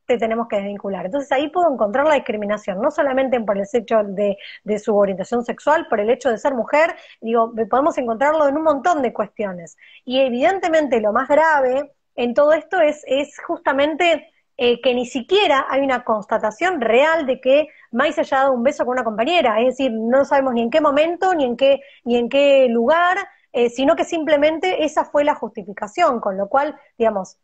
te tenemos que desvincular. Entonces ahí puedo encontrar la discriminación, no solamente por el hecho de, de su orientación sexual, por el hecho de ser mujer, digo, podemos encontrarlo en un montón de cuestiones. Y evidentemente lo más grave en todo esto es, es justamente eh, que ni siquiera hay una constatación real de que May se haya dado un beso con una compañera, es decir, no sabemos ni en qué momento, ni en qué, ni en qué lugar, eh, sino que simplemente esa fue la justificación, con lo cual, digamos,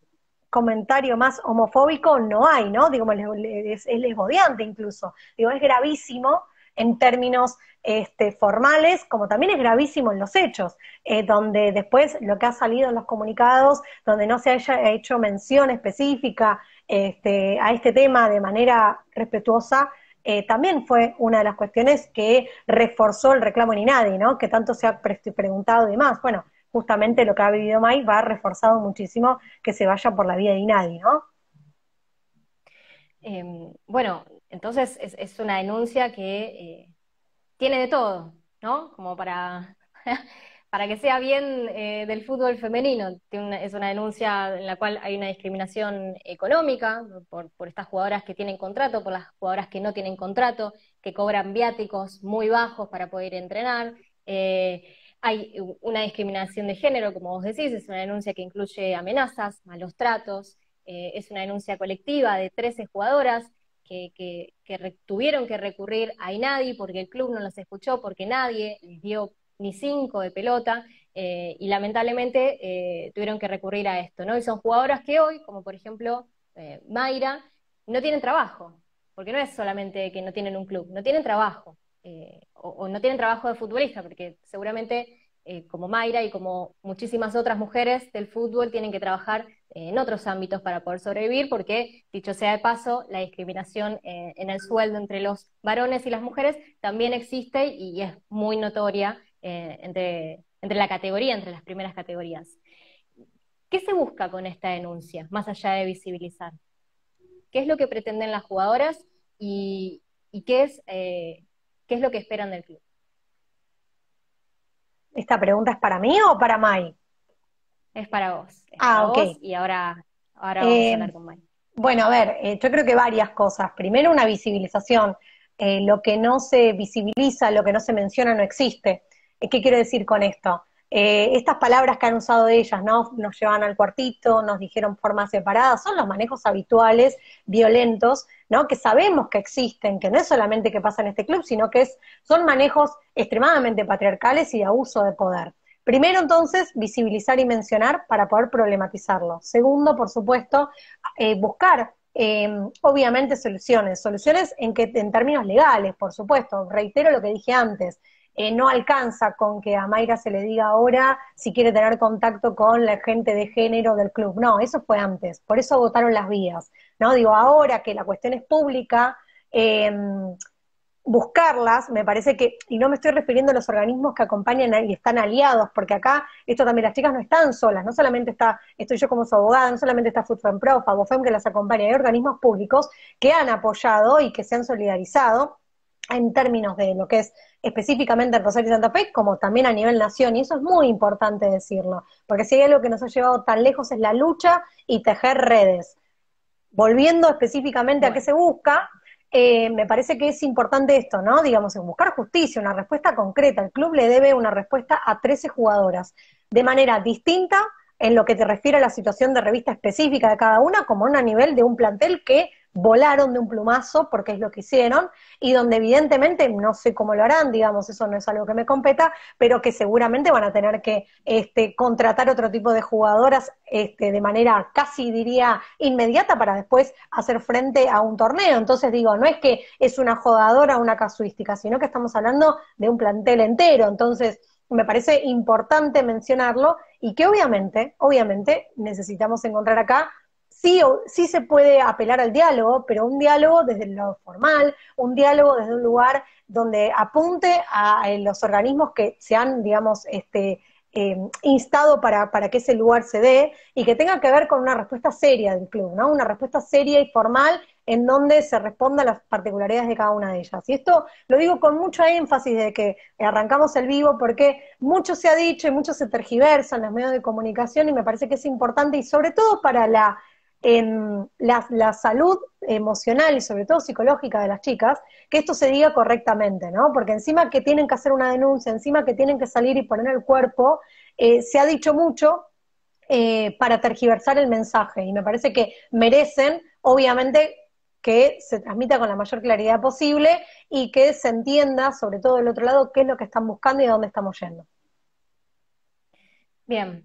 comentario más homofóbico no hay, ¿no? Digo, es, es lesbodiante incluso. Digo, es gravísimo en términos este, formales, como también es gravísimo en los hechos, eh, donde después lo que ha salido en los comunicados, donde no se haya hecho mención específica este, a este tema de manera respetuosa, eh, también fue una de las cuestiones que reforzó el reclamo en INADI, ¿no? Que tanto se ha pre preguntado y demás. Bueno, justamente lo que ha vivido May va reforzado muchísimo que se vaya por la vía de INADI, ¿no? Eh, bueno, entonces es, es una denuncia que eh, tiene de todo, ¿no? Como para, para que sea bien eh, del fútbol femenino. Tiene una, es una denuncia en la cual hay una discriminación económica por, por estas jugadoras que tienen contrato, por las jugadoras que no tienen contrato, que cobran viáticos muy bajos para poder entrenar. Eh, Hay una discriminación de género, como vos decís, es una denuncia que incluye amenazas, malos tratos, eh, es una denuncia colectiva de trece jugadoras que, que, que re, tuvieron que recurrir a INADI porque el club no las escuchó, porque nadie les dio ni cinco de pelota, eh, y lamentablemente eh, tuvieron que recurrir a esto, ¿no? Y son jugadoras que hoy, como por ejemplo eh, Mayra, no tienen trabajo, porque no es solamente que no tienen un club, no tienen trabajo. Eh, o, o no tienen trabajo de futbolista, porque seguramente eh, como Mayra y como muchísimas otras mujeres del fútbol tienen que trabajar eh, en otros ámbitos para poder sobrevivir, porque, dicho sea de paso, la discriminación eh, en el sueldo entre los varones y las mujeres también existe y, y es muy notoria eh, entre, entre la categoría, entre las primeras categorías. ¿Qué se busca con esta denuncia, más allá de visibilizar? ¿Qué es lo que pretenden las jugadoras y, y qué es... Eh, ¿Qué es lo que esperan del club? ¿Esta pregunta es para mí o para May? Es para vos. Es ah, para ok. Vos y ahora, ahora vamos eh, a hablar con May. Bueno, a ver, eh, yo creo que varias cosas. Primero, una visibilización. Eh, lo que no se visibiliza, lo que no se menciona, no existe. Eh, ¿Qué quiero decir con esto? Eh, estas palabras que han usado ellas, ¿no? Nos llevan al cuartito, nos dijeron formas separadas, son los manejos habituales, violentos, ¿no? Que sabemos que existen, que no es solamente que pasa en este club, sino que es, son manejos extremadamente patriarcales y de abuso de poder. Primero, entonces, visibilizar y mencionar para poder problematizarlo. Segundo, por supuesto, eh, buscar, eh, obviamente, soluciones. Soluciones en, que, en términos legales, por supuesto. Reitero lo que dije antes. Eh, no alcanza con que a Mayra se le diga ahora si quiere tener contacto con la gente de género del club. No, eso fue antes. Por eso votaron las vías, ¿no? Digo, ahora que la cuestión es pública, eh, buscarlas, me parece que, y no me estoy refiriendo a los organismos que acompañan y están aliados, porque acá, esto también, las chicas no están solas, no solamente está, estoy yo como su abogada, no solamente está FutFemProf, VozFem que las acompaña, hay organismos públicos que han apoyado y que se han solidarizado en términos de lo que es específicamente el Rosario y Santa Fe, como también a nivel nación, y eso es muy importante decirlo, porque si hay algo que nos ha llevado tan lejos es la lucha y tejer redes. Volviendo específicamente bueno. a qué se busca, Eh, me parece que es importante esto, ¿no? Digamos, buscar justicia, una respuesta concreta. El club le debe una respuesta a trece jugadoras, de manera distinta en lo que te refiere a la situación de revista específica de cada una, como a nivel de un plantel que volaron de un plumazo, porque es lo que hicieron, y donde evidentemente, no sé cómo lo harán, digamos, eso no es algo que me competa, pero que seguramente van a tener que este, contratar otro tipo de jugadoras Este, de manera casi, diría, inmediata para después hacer frente a un torneo. Entonces digo, no es que es una jugadora o una casuística, sino que estamos hablando de un plantel entero. Entonces me parece importante mencionarlo y que obviamente, obviamente necesitamos encontrar acá, sí, o, sí se puede apelar al diálogo, pero un diálogo desde el lado formal, un diálogo desde un lugar donde apunte a, a los organismos que se han, digamos, este, Eh, instado para, para que ese lugar se dé y que tenga que ver con una respuesta seria del club, ¿no? Una respuesta seria y formal en donde se responda a las particularidades de cada una de ellas. Y esto lo digo con mucho énfasis desde que arrancamos el vivo porque mucho se ha dicho y mucho se tergiversa en los medios de comunicación y me parece que es importante y sobre todo para la, en, la, la salud emocional y sobre todo psicológica de las chicas, que esto se diga correctamente, ¿no? Porque encima que tienen que hacer una denuncia, encima que tienen que salir y poner el cuerpo, eh, se ha dicho mucho eh, para tergiversar el mensaje, y me parece que merecen, obviamente, que se transmita con la mayor claridad posible y que se entienda, sobre todo del otro lado, qué es lo que están buscando y a dónde estamos yendo. Bien.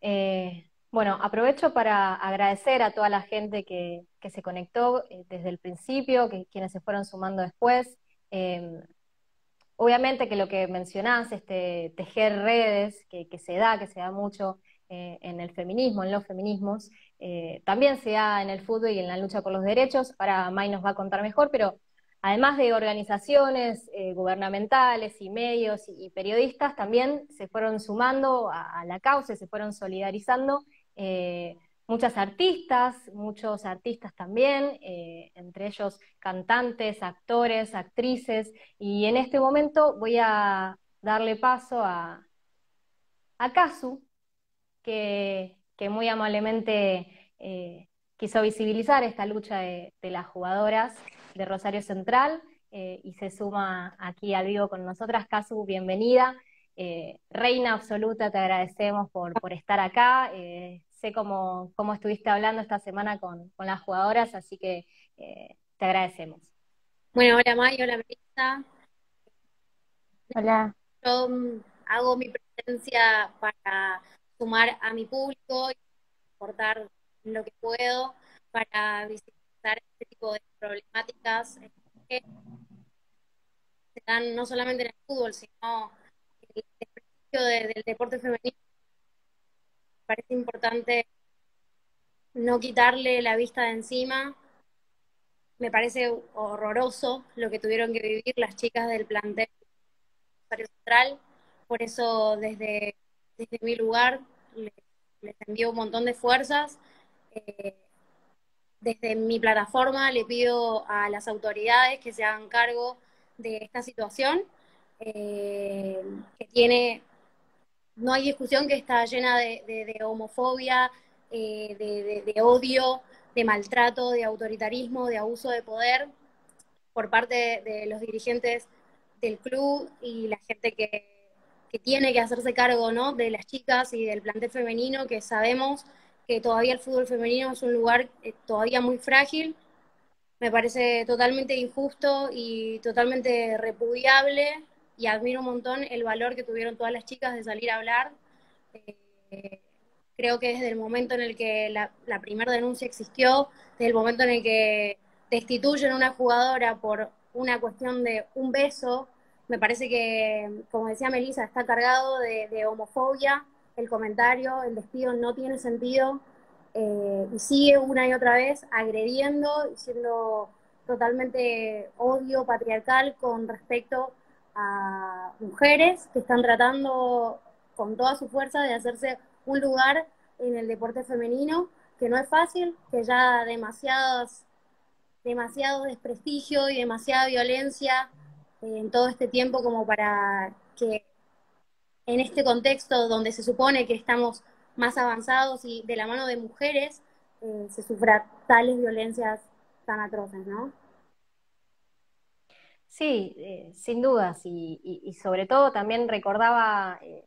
Eh... Bueno, aprovecho para agradecer a toda la gente que, que se conectó eh, desde el principio, que quienes se fueron sumando después. Eh, obviamente que lo que mencionás, este, tejer redes, que, que se da, que se da mucho eh, en el feminismo, en los feminismos, eh, también se da en el fútbol y en la lucha por los derechos. Ahora May nos va a contar mejor, pero además de organizaciones eh, gubernamentales y medios y, y periodistas, también se fueron sumando a, a la causa, se fueron solidarizando. Eh, muchas artistas, muchos artistas también, eh, entre ellos cantantes, actores, actrices, y en este momento voy a darle paso a, a Cazzu, que, que muy amablemente eh, quiso visibilizar esta lucha de, de las jugadoras de Rosario Central, eh, y se suma aquí al vivo con nosotras. Cazzu, bienvenida. Eh, reina absoluta, te agradecemos por, por estar acá. Eh, sé cómo, cómo estuviste hablando esta semana con, con las jugadoras, así que eh, te agradecemos. Bueno, hola May, hola Melisa. Hola. Yo hago mi presencia para sumar a mi público y aportar lo que puedo para visibilizar este tipo de problemáticas que se dan no solamente en el fútbol, sino el desprestigio de, del deporte femenino. Parece importante no quitarle la vista de encima. Me parece horroroso lo que tuvieron que vivir las chicas del plantel central. Por eso desde, desde mi lugar les, les envío un montón de fuerzas. Eh, desde mi plataforma le pido a las autoridades que se hagan cargo de esta situación, eh, que tiene... No hay discusión que está llena de, de, de homofobia, eh, de, de, de odio, de maltrato, de autoritarismo, de abuso de poder por parte de, de los dirigentes del club y la gente que, que tiene que hacerse cargo, ¿no?, de las chicas y del plantel femenino, que sabemos que todavía el fútbol femenino es un lugar eh, todavía muy frágil. Me parece totalmente injusto y totalmente repudiable, y admiro un montón el valor que tuvieron todas las chicas de salir a hablar. Eh, creo que desde el momento en el que la, la primera denuncia existió, desde el momento en el que destituyen a una jugadora por una cuestión de un beso, me parece que, como decía Melisa, está cargado de, de homofobia el comentario, el despido no tiene sentido, eh, y sigue una y otra vez agrediendo y siendo totalmente odio patriarcal con respecto a mujeres que están tratando con toda su fuerza de hacerse un lugar en el deporte femenino, que no es fácil, que ya demasiados, demasiado desprestigio y demasiada violencia en todo este tiempo como para que en este contexto donde se supone que estamos más avanzados y de la mano de mujeres, eh, se sufra tales violencias tan atroces, ¿no? Sí, eh, sin dudas, y, y, y sobre todo también recordaba eh,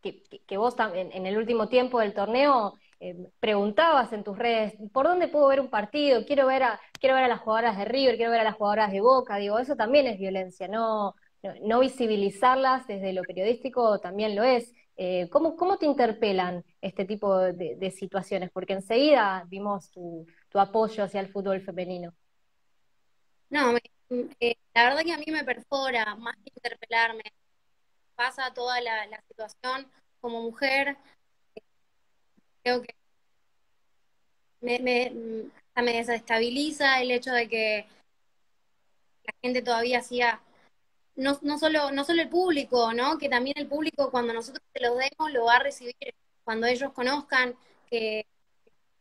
que, que vos en, en el último tiempo del torneo eh, preguntabas en tus redes, ¿por dónde puedo ver un partido? Quiero ver, a, quiero ver a las jugadoras de River, quiero ver a las jugadoras de Boca, digo, eso también es violencia, no... No visibilizarlas desde lo periodístico también lo es. Eh, ¿cómo, ¿Cómo te interpelan este tipo de, de situaciones? Porque enseguida vimos tu, tu apoyo hacia el fútbol femenino. No, me, eh, la verdad que a mí me perfora más que interpelarme. Pasa toda la, la situación como mujer. Eh, creo que me, me, me desestabiliza el hecho de que la gente todavía hacía... No, no, solo, no solo el público, ¿no? Que también el público, cuando nosotros se los demos, lo va a recibir. Cuando ellos conozcan que el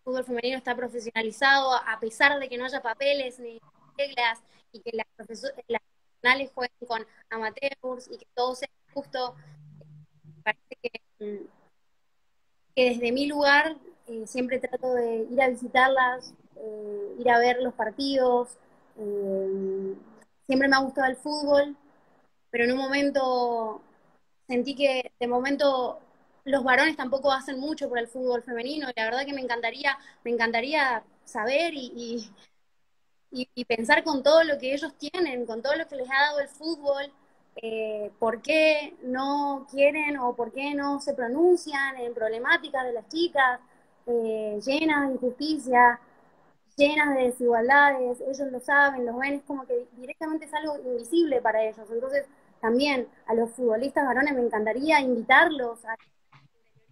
fútbol femenino está profesionalizado, a pesar de que no haya papeles ni reglas, y que las profesionales jueguen con amateurs, y que todo sea justo, parece que, que desde mi lugar eh, siempre trato de ir a visitarlas, eh, ir a ver los partidos. Eh, siempre me ha gustado el fútbol, pero en un momento sentí que de momento los varones tampoco hacen mucho por el fútbol femenino, y la verdad que me encantaría, me encantaría saber y, y, y pensar con todo lo que ellos tienen, con todo lo que les ha dado el fútbol, eh, por qué no quieren o por qué no se pronuncian en problemáticas de las chicas, eh, llenas de injusticia, llenas de desigualdades. Ellos lo saben, los ven, es como que directamente es algo invisible para ellos. Entonces, también a los futbolistas varones me encantaría invitarlos a que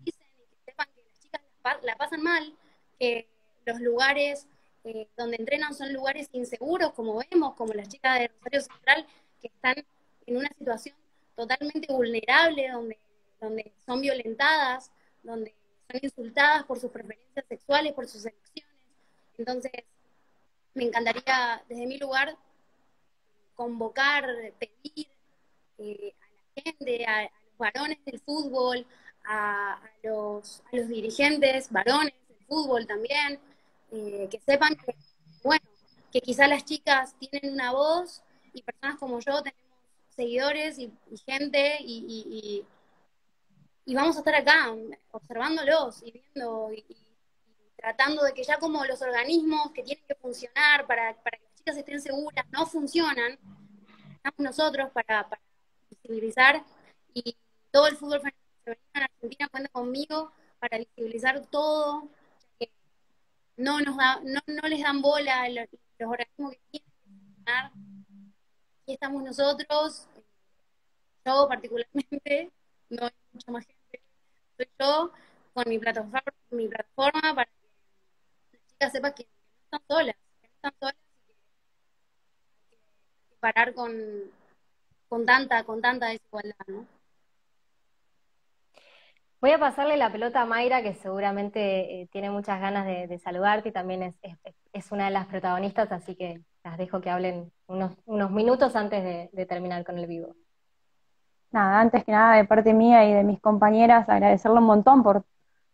y que sepan que las chicas la pasan mal, que los lugares eh, donde entrenan son lugares inseguros, como vemos, como las chicas de Rosario Central, que están en una situación totalmente vulnerable, donde, donde son violentadas, donde son insultadas por sus preferencias sexuales, por sus elecciones. Entonces, me encantaría, desde mi lugar, convocar, pedir eh, a la gente, a, a los varones del fútbol, a, a, los, a los dirigentes varones del fútbol también, eh, que sepan que, bueno, que quizás las chicas tienen una voz, y personas como yo tenemos seguidores y, y gente, y, y, y, y vamos a estar acá observándolos y viendo... Y, y, tratando de que ya como los organismos que tienen que funcionar para, para que las chicas estén seguras no funcionan, estamos nosotros para, para visibilizar, y todo el fútbol femenino en Argentina cuenta conmigo para visibilizar todo, que no, nos da, no, no les dan bola los, los organismos que tienen que funcionar, y estamos nosotros, yo particularmente, no hay mucha más gente, soy yo, con mi plataforma, mi plataforma para sepa que no están solas, que no están solas, y que hay que parar con, con tanta, con tanta desigualdad, ¿no? Voy a pasarle la pelota a Mayra, que seguramente eh, tiene muchas ganas de, de saludarte, y también es, es, es una de las protagonistas, así que las dejo que hablen unos, unos minutos antes de, de terminar con el vivo. Nada, antes que nada, de parte mía y de mis compañeras, agradecerle un montón por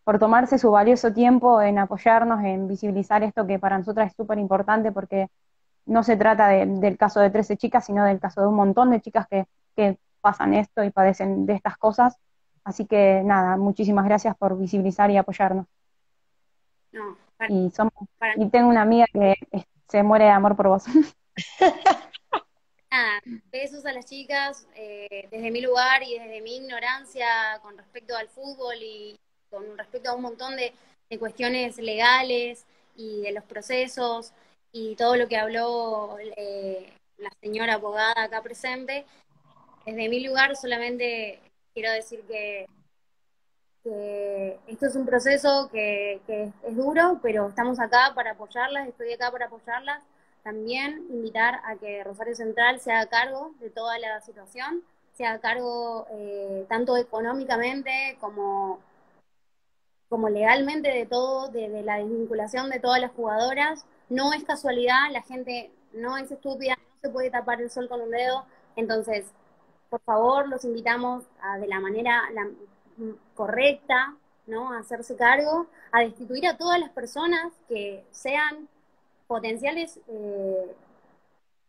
por tomarse su valioso tiempo en apoyarnos, en visibilizar esto que para nosotras es súper importante, porque no se trata de, del caso de trece chicas, sino del caso de un montón de chicas que, que pasan esto y padecen de estas cosas. Así que nada, muchísimas gracias por visibilizar y apoyarnos. No, para, y, somos, para. y tengo una amiga que se muere de amor por vos. Nada, besos a las chicas, eh, desde mi lugar y desde mi ignorancia con respecto al fútbol y con respecto a un montón de, de cuestiones legales y de los procesos y todo lo que habló eh, la señora abogada acá presente. Desde mi lugar solamente quiero decir que, que esto es un proceso que, que es duro, pero estamos acá para apoyarlas, estoy acá para apoyarlas. También invitar a que Rosario Central se haga cargo de toda la situación, se haga cargo eh, tanto económicamente como, como legalmente de todo, de, de la desvinculación de todas las jugadoras. No es casualidad, la gente no es estúpida, no se puede tapar el sol con un dedo. Entonces, por favor, los invitamos a, de la manera la, correcta, ¿no?, a hacerse cargo, a destituir a todas las personas que sean potenciales eh,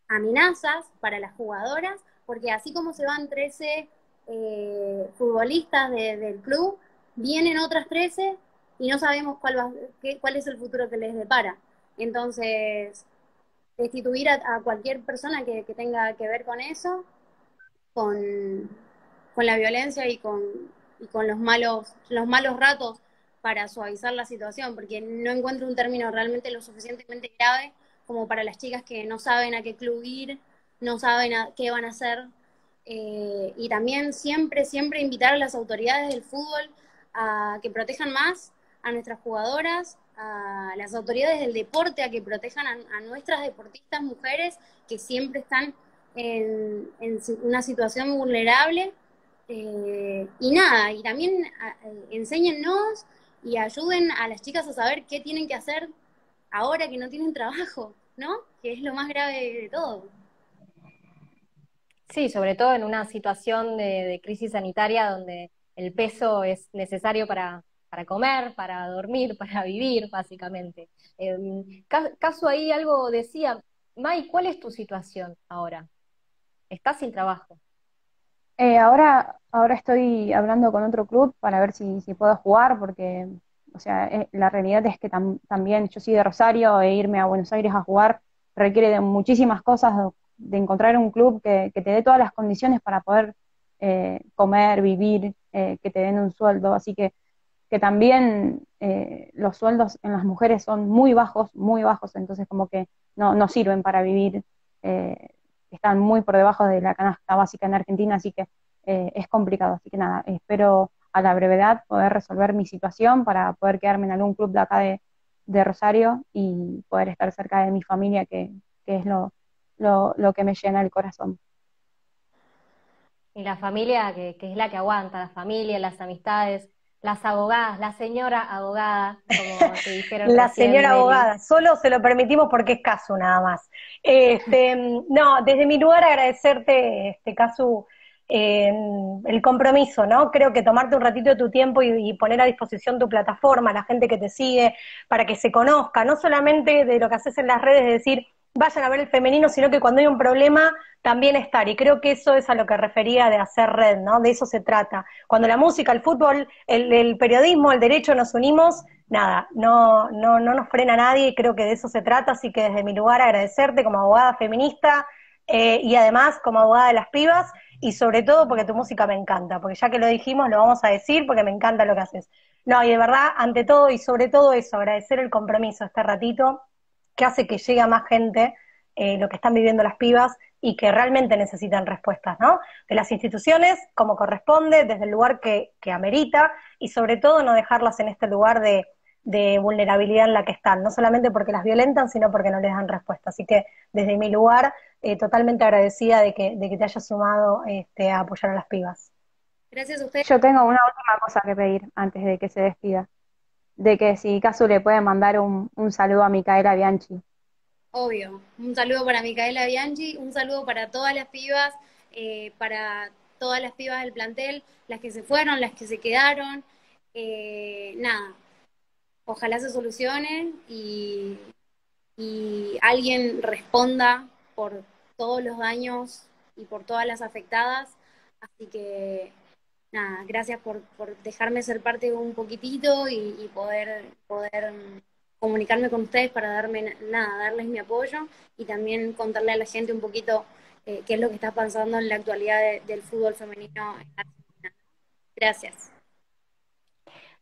amenazas para las jugadoras, porque así como se van trece eh, futbolistas de, del club, vienen otras trece y no sabemos cuál, va, qué, cuál es el futuro que les depara. Entonces, destituir a, a cualquier persona que, que tenga que ver con eso, con, con la violencia y con, y con los malos, los malos ratos, para suavizar la situación, porque no encuentro un término realmente lo suficientemente grave como para las chicas que no saben a qué club ir, no saben a qué van a hacer, eh, y también siempre, siempre invitar a las autoridades del fútbol a que protejan más a nuestras jugadoras, a las autoridades del deporte a que protejan a, a nuestras deportistas mujeres que siempre están en, en una situación vulnerable, eh, y nada, y también a, enséñennos y ayuden a las chicas a saber qué tienen que hacer ahora que no tienen trabajo, ¿no? Que es lo más grave de todo. Sí, sobre todo en una situación de, de crisis sanitaria donde el peso es necesario para, para comer, para dormir, para vivir, básicamente. Eh, Cazzu ahí algo decía, May, ¿cuál es tu situación ahora? ¿Estás sin trabajo? Eh, ahora, ahora estoy hablando con otro club para ver si, si puedo jugar, porque, o sea, eh, la realidad es que tam, también yo soy de Rosario e irme a Buenos Aires a jugar requiere de muchísimas cosas, de encontrar un club que, que te dé todas las condiciones para poder eh, comer, vivir, eh, que te den un sueldo. Así que, que también eh, los sueldos en las mujeres son muy bajos, muy bajos, entonces como que no, no sirven para vivir, eh, están muy por debajo de la canasta básica en Argentina, así que eh, es complicado. Así que nada, espero a la brevedad poder resolver mi situación para poder quedarme en algún club de acá de, de Rosario y poder estar cerca de mi familia, que, que es lo, lo, lo que me llena el corazón. Y la familia, que, que es la que aguanta, la familia, las amistades, las abogadas, la señora abogada, como te dijeron. La señora abogada, solo se lo permitimos porque es Cazzu nada más. Este, no, desde mi lugar agradecerte, este, Cazzu, eh, el compromiso, ¿no? Creo que tomarte un ratito de tu tiempo y, y poner a disposición tu plataforma, la gente que te sigue, para que se conozca, no solamente de lo que haces en las redes, de decir, vayan a ver el femenino, sino que cuando hay un problema también estar, y creo que eso es a lo que refería de hacer red, ¿no? De eso se trata. Cuando la música, el fútbol, el, el periodismo, el derecho nos unimos, nada, no, no, no nos frena nadie, y creo que de eso se trata, así que desde mi lugar agradecerte como abogada feminista, eh, y además como abogada de las pibas, y sobre todo porque tu música me encanta, porque ya que lo dijimos lo vamos a decir, porque me encanta lo que haces. No, y de verdad, ante todo y sobre todo eso, agradecer el compromiso este ratito, que hace que llegue a más gente eh, lo que están viviendo las pibas y que realmente necesitan respuestas, ¿no? De las instituciones, como corresponde, desde el lugar que, que amerita, y sobre todo no dejarlas en este lugar de, de vulnerabilidad en la que están, no solamente porque las violentan, sino porque no les dan respuesta. Así que desde mi lugar, eh, totalmente agradecida de que, de que te hayas sumado este, a apoyar a las pibas. Gracias a usted. Yo tengo una última cosa que pedir antes de que se despida. De que si Cazzu le puede mandar un, un saludo a Micaela Bianchi. Obvio, un saludo para Micaela Bianchi, un saludo para todas las pibas, eh, para todas las pibas del plantel, las que se fueron, las que se quedaron, eh, nada, ojalá se solucione y, y alguien responda por todos los daños y por todas las afectadas. Así que, nada, gracias por, por dejarme ser parte un poquitito y, y poder, poder comunicarme con ustedes para darme, nada, darles mi apoyo y también contarle a la gente un poquito eh, qué es lo que está pasando en la actualidad de, del fútbol femenino en Argentina. Gracias.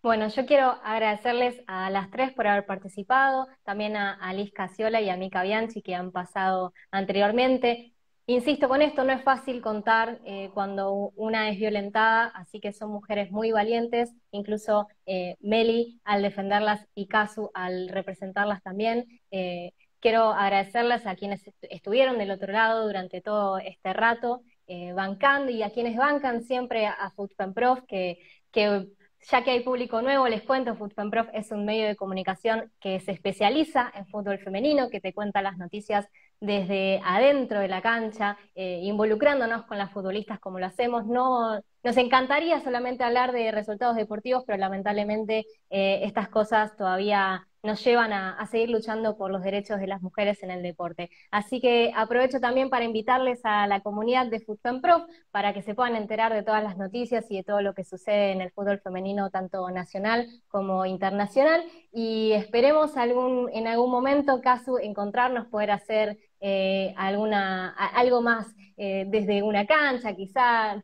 Bueno, yo quiero agradecerles a las tres por haber participado, también a, a Liz Cacciola y a Mica Bianchi que han pasado anteriormente. Insisto con esto, no es fácil contar eh, cuando una es violentada, así que son mujeres muy valientes, incluso eh, Meli al defenderlas y Cazzu al representarlas también. Eh, quiero agradecerles a quienes est estuvieron del otro lado durante todo este rato, eh, bancando, y a quienes bancan siempre a, a FutFemProf, que... que ya que hay público nuevo, les cuento, FutFemProf es un medio de comunicación que se especializa en fútbol femenino, que te cuenta las noticias desde adentro de la cancha, eh, involucrándonos con las futbolistas como lo hacemos. No, nos encantaría solamente hablar de resultados deportivos, pero lamentablemente eh, estas cosas todavía nos llevan a, a seguir luchando por los derechos de las mujeres en el deporte. Así que aprovecho también para invitarles a la comunidad de FutFemProf para que se puedan enterar de todas las noticias y de todo lo que sucede en el fútbol femenino, tanto nacional como internacional, y esperemos algún, en algún momento, Cazzu, encontrarnos, poder hacer eh, alguna, algo más eh, desde una cancha, quizá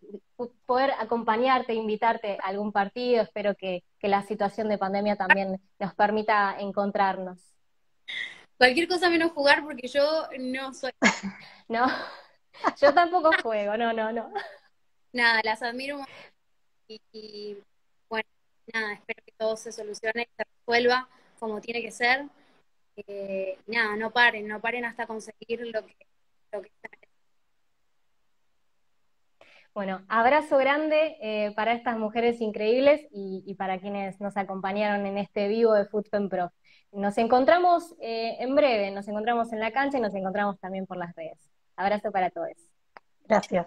poder acompañarte, invitarte a algún partido. Espero que, que la situación de pandemia también nos permita encontrarnos. Cualquier cosa menos jugar, porque yo no soy... No, yo tampoco juego, no, no, no. Nada, las admiro y, y bueno, nada, espero que todo se solucione y se resuelva como tiene que ser. Eh, nada, no paren, no paren hasta conseguir lo que, lo que están. Bueno, abrazo grande eh, para estas mujeres increíbles y, y para quienes nos acompañaron en este vivo de FutFemProf. Nos encontramos eh, en breve, nos encontramos en la cancha y nos encontramos también por las redes. Abrazo para todos. Gracias.